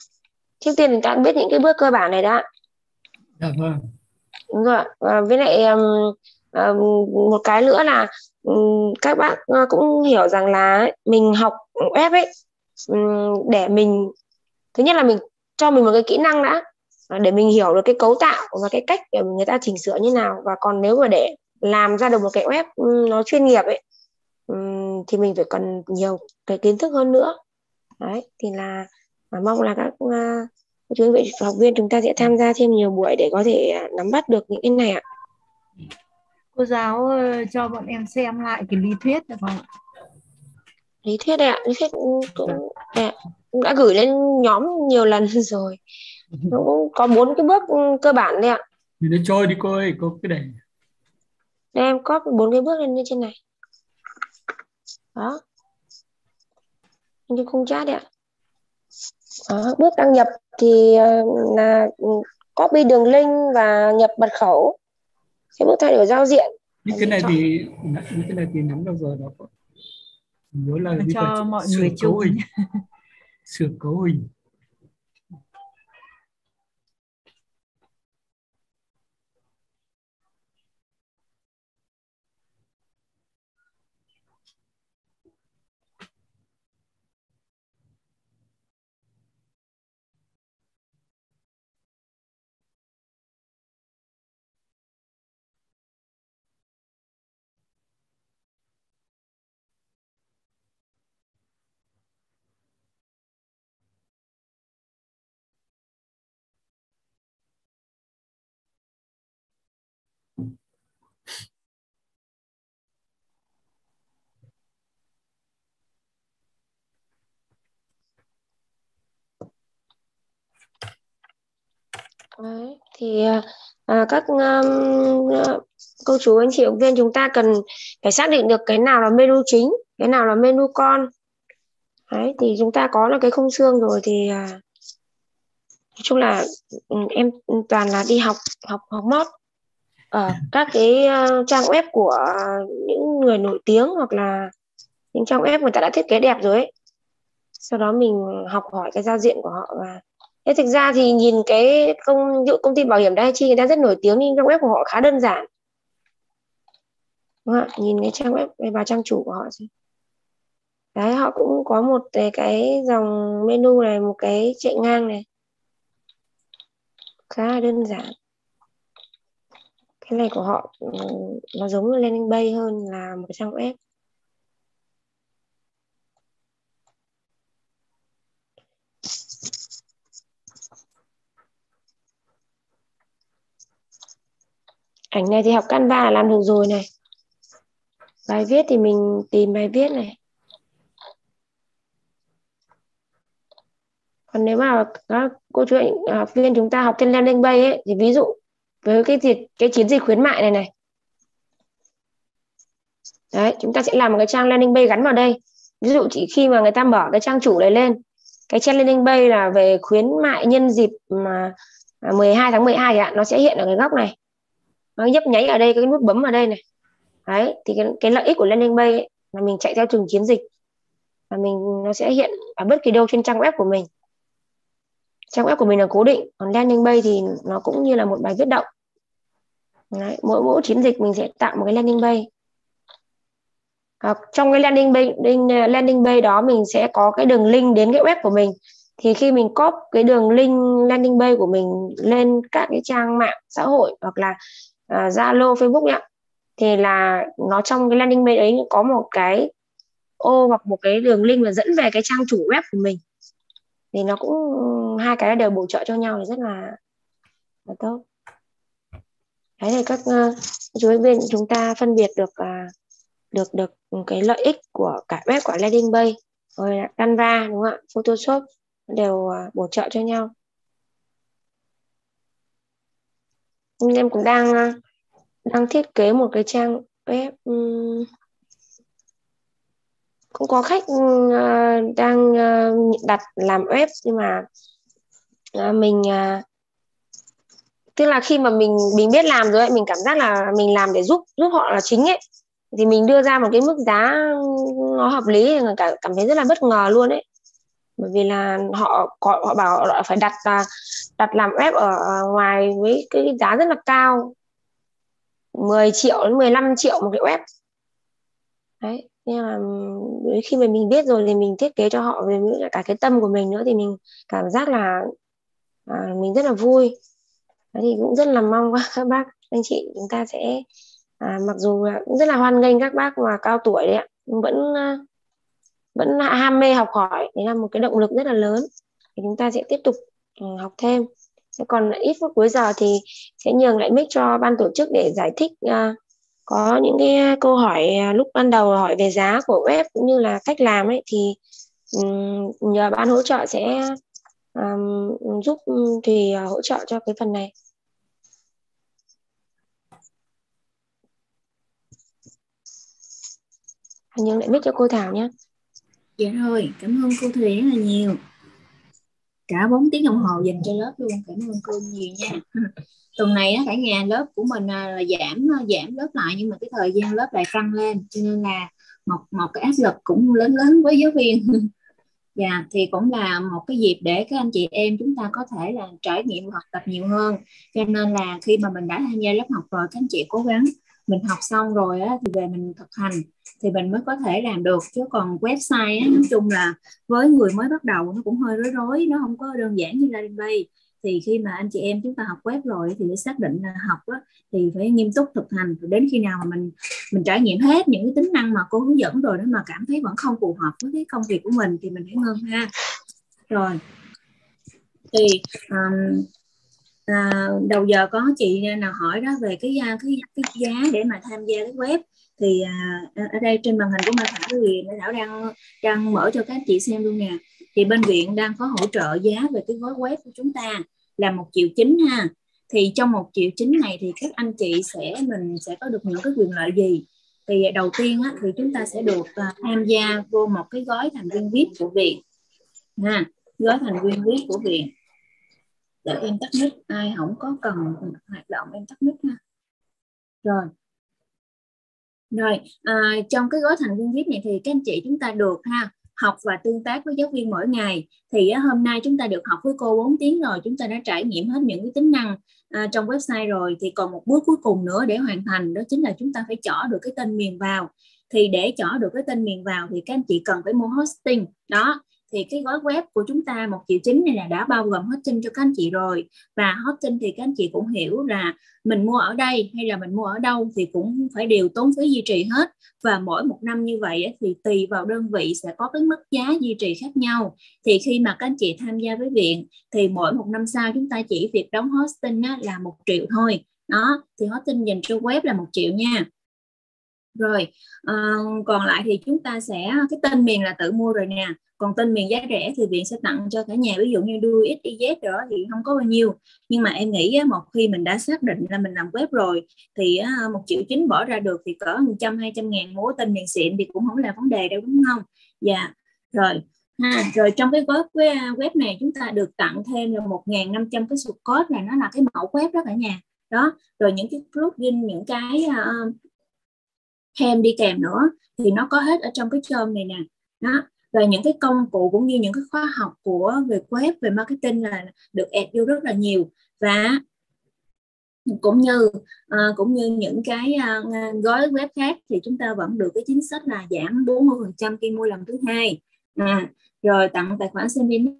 Trước tiên chúng ta biết những cái bước cơ bản này đã. Được rồi. Đúng rồi. À, với lại à, một cái nữa là các bạn cũng hiểu rằng là mình học web ấy, để mình thứ nhất là mình cho mình một cái kỹ năng đã, để mình hiểu được cái cấu tạo và cái cách để người ta chỉnh sửa như nào, và còn nếu mà để làm ra được một cái web nó chuyên nghiệp ấy thì mình phải cần nhiều cái kiến thức hơn nữa. Đấy, thì là mong là các chú vị học viên chúng ta sẽ tham gia thêm nhiều buổi để có thể nắm bắt được những cái này ạ. Cô giáo cho bọn em xem lại cái lý thuyết được không? Lý thuyết ạ, lý thuyết cũng đã gửi lên nhóm nhiều lần rồi. Nó cũng có bốn cái bước cơ bản đấy ạ. Nó trôi đi cô ơi, cô cứ để. Đây em có bốn cái bước lên trên này. Đó. Nhưng không chat đấy ạ. Đó, bước đăng nhập thì là copy đường link và nhập mật khẩu. Cái bước thay đổi giao diện. Những cái này thì những cái này thì nắm được rồi đó. Nhớ là đi cho mọi người chú ý. Sửa cấu hình. thì à, các um, cô chú anh chị học viên chúng ta cần phải xác định được cái nào là menu chính, cái nào là menu con. Đấy, thì chúng ta có là cái khung xương rồi thì à, nói chung là em toàn là đi học học học mót ở à, các cái uh, trang web của những người nổi tiếng hoặc là những trang web người ta đã thiết kế đẹp rồi ấy. Sau đó mình học hỏi cái giao diện của họ. Và thế thực ra thì nhìn cái công dự công ty bảo hiểm Daichi người ta rất nổi tiếng nhưng trang web của họ khá đơn giản. Đúng không? Nhìn cái trang web và trang chủ của họ xem. Đấy, họ cũng có một cái dòng menu này, một cái chạy ngang này. Khá là đơn giản. Cái này của họ nó giống landing page hơn là một trang web. Ảnh này thì học Canva là làm được rồi này. Bài viết thì mình tìm bài viết này. Còn nếu mà các cô chú học viên chúng ta học trên landing page ấy, thì ví dụ với cái gì, cái chiến dịch khuyến mại này này. Đấy, chúng ta sẽ làm một cái trang landing page gắn vào đây. Ví dụ chỉ khi mà người ta mở cái trang chủ này lên, cái trang landing page là về khuyến mại nhân dịp mà mười hai tháng mười hai ạ, nó sẽ hiện ở cái góc này. Nó nhấp nháy ở đây, cái nút bấm ở đây này. Đấy, thì cái, cái lợi ích của landing page ấy, là mình chạy theo từng chiến dịch và mình nó sẽ hiện ở bất kỳ đâu trên trang web của mình. Trang web của mình là cố định, còn landing page thì nó cũng như là một bài viết động. Đấy, mỗi mỗi chiến dịch mình sẽ tạo một cái landing page. À, trong cái landing page, landing page đó mình sẽ có cái đường link đến cái web của mình. Thì khi mình copy cái đường link landing page của mình lên các cái trang mạng xã hội hoặc là Zalo, uh, Facebook ấy, thì là nó trong cái landing page ấy có một cái ô hoặc một cái đường link mà dẫn về cái trang chủ web của mình. Thì nó cũng hai cái đều bổ trợ cho nhau thì rất là, là tốt. Đấy thì các uh, chú ý bên chúng ta phân biệt được uh, được được cái lợi ích của cả web của landing page, rồi là Canva đúng không ạ, Photoshop đều uh, bổ trợ cho nhau. Nhưng em cũng đang uh, đang thiết kế một cái trang web. Um, cũng có khách uh, đang uh, đặt làm web nhưng mà uh, mình uh, tức là khi mà mình mình biết làm rồi ấy, mình cảm giác là mình làm để giúp giúp họ là chính ấy, thì mình đưa ra một cái mức giá nó hợp lý thì cả cảm thấy rất là bất ngờ luôn ấy, bởi vì là họ có họ bảo họ phải đặt đặt làm web ở ngoài với cái giá rất là cao, mười triệu đến mười lăm triệu một cái web. Đấy, nhưng mà khi mà mình biết rồi thì mình thiết kế cho họ về cả cái tâm của mình nữa thì mình cảm giác là à, mình rất là vui. Đấy, thì cũng rất là mong các bác anh chị chúng ta sẽ à, mặc dù là cũng rất là hoan nghênh các bác mà cao tuổi đấy ạ, nhưng vẫn vẫn ham mê học hỏi, đấy là một cái động lực rất là lớn thì chúng ta sẽ tiếp tục học thêm. Còn ít phút cuối giờ thì sẽ nhường lại mic cho ban tổ chức để giải thích uh, có những cái câu hỏi uh, lúc ban đầu hỏi về giá của web cũng như là cách làm ấy, thì um, nhờ ban hỗ trợ sẽ um, giúp Thùy uh, hỗ trợ cho cái phần này. Nhường lại mic cho cô Thảo nhé. Dạ thôi, cảm ơn cô Thùy rất là nhiều. Cả bốn tiếng đồng hồ dành cho lớp luôn, cảm ơn cô nhiều nha. Tuần này á, cả nhà lớp của mình là giảm giảm lớp lại nhưng mà cái thời gian lớp lại tăng lên, cho nên là một một cái áp lực cũng lớn lớn với giáo viên. Dạ, thì cũng là một cái dịp để các anh chị em chúng ta có thể là trải nghiệm học tập nhiều hơn. Cho nên là khi mà mình đã tham gia lớp học rồi, các anh chị cố gắng mình học xong rồi á, thì về mình thực hành thì mình mới có thể làm được, chứ còn website á, nói chung là với người mới bắt đầu nó cũng hơi rối rối, nó không có đơn giản như landing page. Thì khi mà anh chị em chúng ta học web rồi thì phải xác định là học á, thì phải nghiêm túc thực hành, đến khi nào mà mình mình trải nghiệm hết những cái tính năng mà cô hướng dẫn rồi đó mà cảm thấy vẫn không phù hợp với cái công việc của mình thì mình phải ngưng ha. Rồi thì um, à, đầu giờ có chị nào hỏi đó về cái cái, cái giá để mà tham gia cái web thì à, ở đây trên màn hình của Mai Thảo thì Mai Thảo đang đang mở cho các anh chị xem luôn nè. Thì bên viện đang có hỗ trợ giá về cái gói web của chúng ta là một triệu chín ha. thì trong một triệu chín này thì các anh chị sẽ mình sẽ có được những cái quyền lợi gì? Thì đầu tiên á, thì chúng ta sẽ được uh, tham gia vô một cái gói thành viên vê i pê của viện. À, gói thành viên vê i pê của viện. Để em tắt mic, ai không có cần hoạt động em tắt mic ha. Rồi. Rồi, à, trong cái gói thành viên vê i pê này thì các anh chị chúng ta được ha học và tương tác với giáo viên mỗi ngày. Thì á, hôm nay chúng ta được học với cô bốn tiếng rồi, chúng ta đã trải nghiệm hết những cái tính năng à, trong website rồi. Thì còn một bước cuối cùng nữa để hoàn thành, đó chính là chúng ta phải chọn được cái tên miền vào. Thì để chọn được cái tên miền vào thì các anh chị cần phải mua hosting. Đó, thì cái gói web của chúng ta một triệu chín này là đã bao gồm hosting cho các anh chị rồi. Và hosting thì các anh chị cũng hiểu là mình mua ở đây hay là mình mua ở đâu thì cũng phải đều tốn phí duy trì hết. Và mỗi một năm như vậy thì tùy vào đơn vị sẽ có cái mức giá duy trì khác nhau. Thì khi mà các anh chị tham gia với viện thì mỗi một năm sau chúng ta chỉ việc đóng hosting là một triệu thôi. Đó, thì hosting dành cho web là một triệu nha. Rồi, uh, còn lại thì chúng ta sẽ, cái tên miền là tự mua rồi nè. Còn tên miền giá rẻ thì viện sẽ tặng cho cả nhà, ví dụ như DuXyz đó thì không có bao nhiêu. Nhưng mà em nghĩ một khi mình đã xác định là mình làm web rồi thì một triệu chín bỏ ra được thì cỡ một trăm hai trăm ngàn mua tên miền xịn thì cũng không là vấn đề đâu, đúng không? Dạ, rồi. À, rồi trong cái web, cái web này chúng ta được tặng thêm là một nghìn năm trăm cái source code này, nó là cái mẫu web đó cả nhà. Đó, rồi những cái plugin, những cái uh, thêm đi kèm nữa thì nó có hết ở trong cái chôm này nè. Đó. Rồi những cái công cụ cũng như những cái khóa học của về web, về marketing là được add vô rất là nhiều. Và cũng như uh, cũng như những cái uh, gói web khác thì chúng ta vẫn được cái chính sách là giảm bốn mươi phần trăm khi mua lần thứ hai. À, rồi tặng tài khoản sinh viên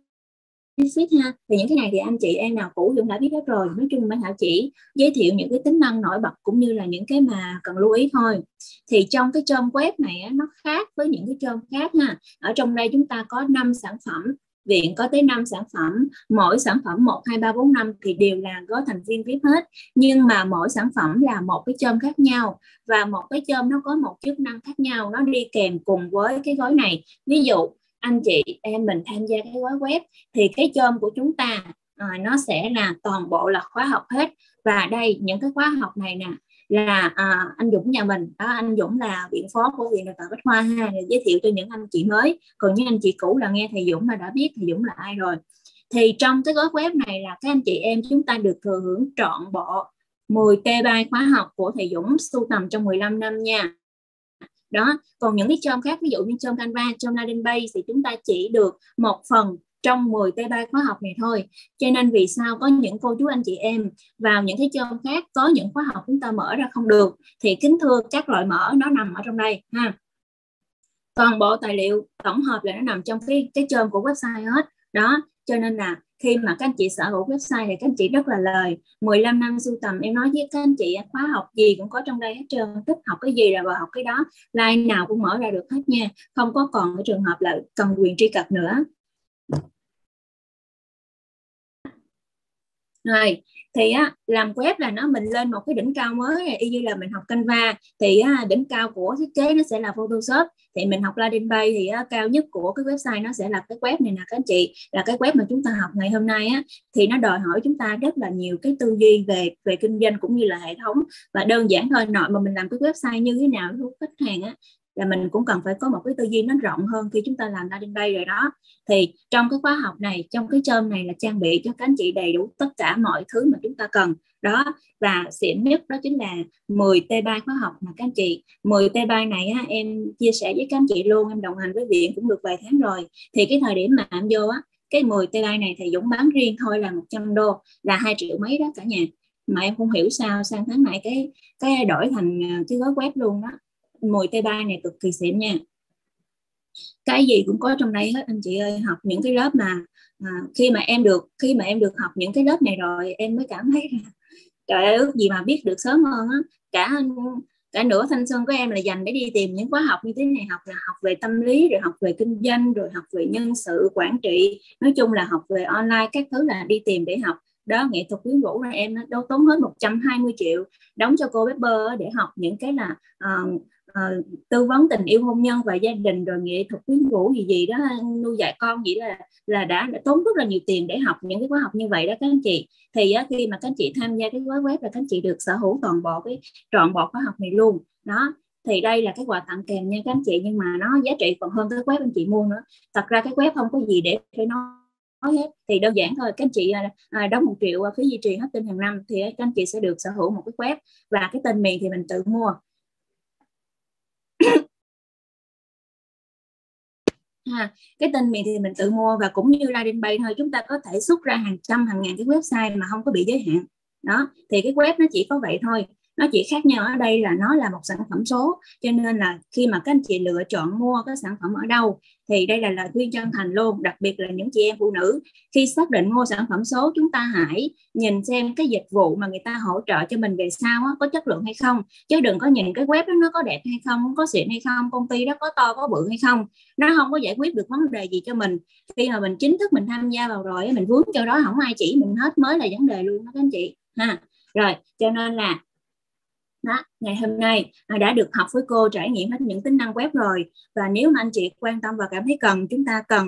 Netflix ha. Thì những cái này thì anh chị em nào cũ cũng đã biết hết rồi. Nói chung Minh Thảo chỉ giới thiệu những cái tính năng nổi bật cũng như là những cái mà cần lưu ý thôi. Thì trong cái chôm web này nó khác với những cái chôm khác ha. Ở trong đây chúng ta có năm sản phẩm, viện có tới năm sản phẩm, mỗi sản phẩm một, hai, ba, bốn, năm thì đều là gói thành viên vê i pê hết. Nhưng mà mỗi sản phẩm là một cái chôm khác nhau và một cái chôm nó có một chức năng khác nhau, nó đi kèm cùng với cái gói này. Ví dụ anh chị em mình tham gia cái gói web thì cái chôm của chúng ta à, nó sẽ là toàn bộ là khóa học hết. Và đây những cái khóa học này nè là à, anh Dũng nhà mình đó, anh Dũng là viện phó của Viện Đào Tạo Bách Khoa ha, giới thiệu cho những anh chị mới. Còn những anh chị cũ là nghe thầy Dũng là đã biết thầy Dũng là ai rồi. Thì trong cái gói web này là các anh chị em chúng ta được thừa hưởng trọn bộ mười tê bai khóa học của thầy Dũng sưu tầm trong mười lăm năm nha. Đó, còn những cái chôm khác, ví dụ như chôm Canva, chôm Landing Page thì chúng ta chỉ được một phần trong mười tê bai khóa học này thôi. Cho nên vì sao có những cô chú anh chị em vào những cái chôm khác có những khóa học chúng ta mở ra không được, thì kính thưa các loại mở nó nằm ở trong đây ha. Toàn bộ tài liệu tổng hợp là nó nằm trong cái cái chôm của website hết. Đó, cho nên là khi mà các anh chị sở hữu website thì các anh chị rất là lời. Mười lăm năm sưu tầm, em nói với các anh chị khóa học gì cũng có trong đây hết trơn, thích học cái gì là vào học cái đó, line nào cũng mở ra được hết nha, không có còn cái trường hợp là cần quyền truy cập nữa. Rồi, thì á, làm web là nó mình lên một cái đỉnh cao mới, y như là mình học Canva thì á, đỉnh cao của thiết kế nó sẽ là Photoshop, thì mình học Landing Page thì á, cao nhất của cái website nó sẽ là cái web này nè các anh chị, là cái web mà chúng ta học ngày hôm nay á, thì nó đòi hỏi chúng ta rất là nhiều cái tư duy về về kinh doanh cũng như là hệ thống. Và đơn giản thôi, nội mà mình làm cái website như thế nào thu hút khách hàng á, là mình cũng cần phải có một cái tư duy nó rộng hơn khi chúng ta làm landing page rồi đó. Thì trong cái khóa học này, trong cái chôm này là trang bị cho các anh chị đầy đủ tất cả mọi thứ mà chúng ta cần. Đó, và xịn nhất đó chính là mười tê bai khóa học mà các anh chị. mười tê bai này á, em chia sẻ với các anh chị luôn, em đồng hành với viện cũng được vài tháng rồi. Thì cái thời điểm mà em vô á, cái mười tê bai này thầy Dũng bán riêng thôi là một trăm đô, là hai triệu mấy đó cả nhà. Mà em không hiểu sao sang tháng này cái cái đổi thành cái gói web luôn đó. mười tê bai này cực kỳ xịn nha. Cái gì cũng có trong đây hết anh chị ơi. Học những cái lớp mà à, khi mà em được khi mà em được học những cái lớp này rồi em mới cảm thấy trời ơi, ước gì mà biết được sớm hơn á. Cả cả nửa thanh xuân của em là dành để đi tìm những khóa học như thế này, học là học về tâm lý, rồi học về kinh doanh, rồi học về nhân sự, quản trị, nói chung là học về online các thứ là đi tìm để học. Đó, nghệ thuật quyến rũ này em đâu tốn hết một trăm hai mươi triệu đóng cho cô Weber để học những cái là uh, uh, tư vấn tình yêu hôn nhân và gia đình, rồi nghệ thuật quyến rũ gì gì đó, nuôi dạy con, vậy là là đã, đã tốn rất là nhiều tiền để học những cái khóa học như vậy đó các anh chị. Thì uh, khi mà các anh chị tham gia cái khóa web là các anh chị được sở hữu toàn bộ cái trọn bộ khóa học này luôn đó. Thì đây là cái quà tặng kèm nha các anh chị, nhưng mà nó giá trị còn hơn cái web anh chị mua nữa. Thật ra cái web không có gì để phải nói hết, thì đơn giản thôi các anh chị đóng một triệu phí duy trì hết tin hàng năm thì các anh chị sẽ được sở hữu một cái web, và cái tên miền thì mình tự mua. Ha, cái tên miền thì mình tự mua, và cũng như landing page thôi, chúng ta có thể xuất ra hàng trăm hàng ngàn cái website mà không có bị giới hạn đó. Thì cái web nó chỉ có vậy thôi. Nó chỉ khác nhau ở đây là nó là một sản phẩm số, cho nên là khi mà các anh chị lựa chọn mua cái sản phẩm ở đâu thì đây là lời khuyên chân thành luôn, đặc biệt là những chị em phụ nữ khi xác định mua sản phẩm số, chúng ta hãy nhìn xem cái dịch vụ mà người ta hỗ trợ cho mình về sau á, có chất lượng hay không, chứ đừng có nhìn cái web đó nó có đẹp hay không, có xịn hay không, công ty đó có to có bự hay không, nó không có giải quyết được vấn đề gì cho mình. Khi mà mình chính thức mình tham gia vào rồi, mình vướng cho đó không ai chỉ mình hết mới là vấn đề luôn đó các anh chị ha. Rồi cho nên là đó, ngày hôm nay đã được học với cô trải nghiệm hết những tính năng web rồi, và nếu mà anh chị quan tâm và cảm thấy cần, chúng ta cần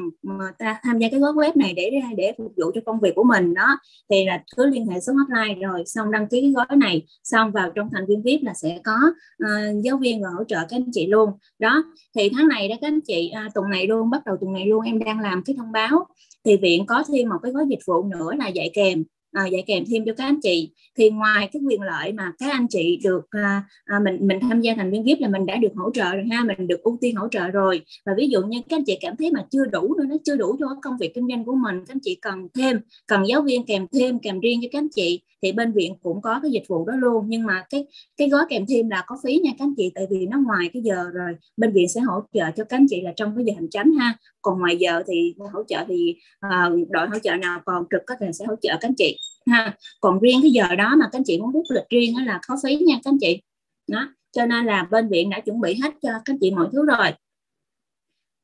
ta tham gia cái gói web này để để phục vụ cho công việc của mình đó, thì là cứ liên hệ số hotline rồi xong đăng ký cái gói này, xong vào trong thành viên vê i pê là sẽ có uh, giáo viên và hỗ trợ các anh chị luôn đó. Thì tháng này đó các anh chị, uh, tuần này luôn, bắt đầu tuần này luôn em đang làm cái thông báo, thì viện có thêm một cái gói dịch vụ nữa là dạy kèm. À, dạy kèm thêm cho các anh chị. Thì ngoài cái quyền lợi mà các anh chị được à, à, mình mình tham gia thành viên vê i pê là mình đã được hỗ trợ rồi ha, mình được ưu tiên hỗ trợ rồi. Và ví dụ như các anh chị cảm thấy mà chưa đủ nữa, nó chưa đủ cho công việc kinh doanh của mình, các anh chị cần thêm, cần giáo viên kèm thêm, kèm riêng cho các anh chị, thì bên viện cũng có cái dịch vụ đó luôn. Nhưng mà cái cái gói kèm thêm là có phí nha các anh chị, tại vì nó ngoài cái giờ rồi, bên viện sẽ hỗ trợ cho các anh chị là trong cái giờ hành chánh ha. Còn ngoài giờ thì hỗ trợ thì à, đội hỗ trợ nào còn trực có thể sẽ hỗ trợ các anh chị ha. Còn riêng cái giờ đó mà các anh chị muốn bút lịch riêng đó là có phí nha các anh chị đó. Cho nên là bên viện đã chuẩn bị hết cho các anh chị mọi thứ rồi.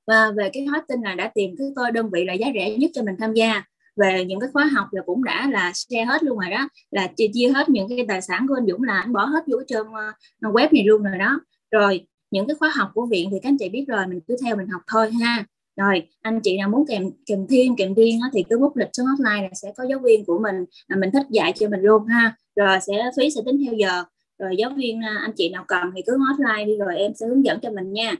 Và về cái hot tin là đã tìm cái đơn vị là giá rẻ nhất cho mình tham gia. Về những cái khóa học là cũng đã là share hết luôn rồi đó, là chia, chia hết những cái tài sản của anh Dũng, là anh bỏ hết vô cái trên web này luôn rồi đó. Rồi những cái khóa học của viện thì các anh chị biết rồi, mình cứ theo mình học thôi ha. Rồi anh chị nào muốn kèm kèm thêm kèm riêng thì cứ bút lịch số hotline là sẽ có giáo viên của mình là mình thích dạy cho mình luôn ha. Rồi sẽ phí sẽ tính theo giờ. Rồi giáo viên anh chị nào cần thì cứ hotline đi rồi em sẽ hướng dẫn cho mình nha.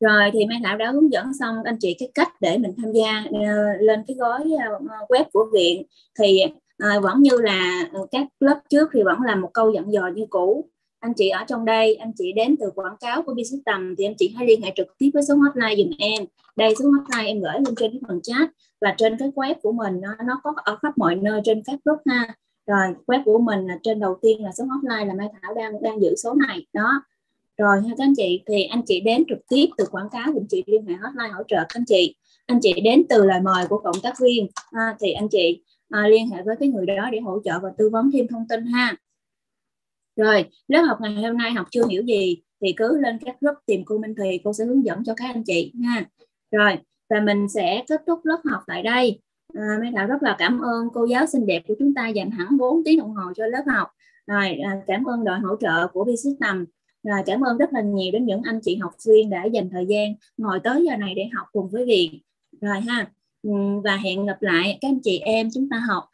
Rồi thì Mai Thảo đã hướng dẫn xong anh chị cái cách để mình tham gia uh, lên cái gói uh, web của viện. Thì uh, vẫn như là các lớp trước thì vẫn là một câu dặn dò như cũ. Anh chị ở trong đây, anh chị đến từ quảng cáo của Bsystem thì anh chị hãy liên hệ trực tiếp với số hotline dùm em. Đây số hotline em gửi lên trên cái phần chat, và trên cái web của mình nó, nó có ở khắp mọi nơi trên các group ha. Rồi web của mình là trên đầu tiên là số hotline là Mai Thảo đang đang giữ số này đó. Rồi ha các anh chị, thì anh chị đến trực tiếp từ quảng cáo thì anh chị liên hệ hotline hỗ trợ các anh chị. Anh chị đến từ lời mời của cộng tác viên à, thì anh chị à, liên hệ với cái người đó để hỗ trợ và tư vấn thêm thông tin ha. Rồi lớp học ngày hôm nay học chưa hiểu gì thì cứ lên các group tìm cô Minh Thùy, cô sẽ hướng dẫn cho các anh chị ha. Rồi và mình sẽ kết thúc lớp học tại đây. à, Mai Thảo rất là cảm ơn cô giáo xinh đẹp của chúng ta dành hẳn bốn tiếng đồng hồ cho lớp học. Rồi à, cảm ơn đội hỗ trợ của Bsystem. Rồi, cảm ơn rất là nhiều đến những anh chị học viên đã dành thời gian ngồi tới giờ này để học cùng với viện. Rồi ha, và hẹn gặp lại các anh chị em chúng ta học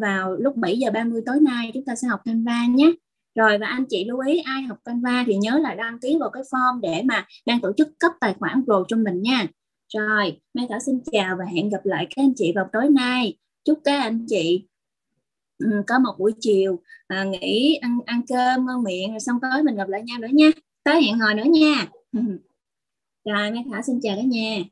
vào lúc bảy giờ ba mươi tối nay, chúng ta sẽ học Canva nhé. Rồi và anh chị lưu ý ai học Canva thì nhớ là đăng ký vào cái form để mà đang tổ chức cấp tài khoản pro cho mình nha. Rồi, Mai Thảo xin chào và hẹn gặp lại các anh chị vào tối nay. Chúc các anh chị có một buổi chiều à, nghỉ ăn ăn cơm ngon miệng rồi xong tới mình gặp lại nhau nữa nha, tới hẹn hò nữa nha. Rồi Mai Thảo xin chào cả nhà.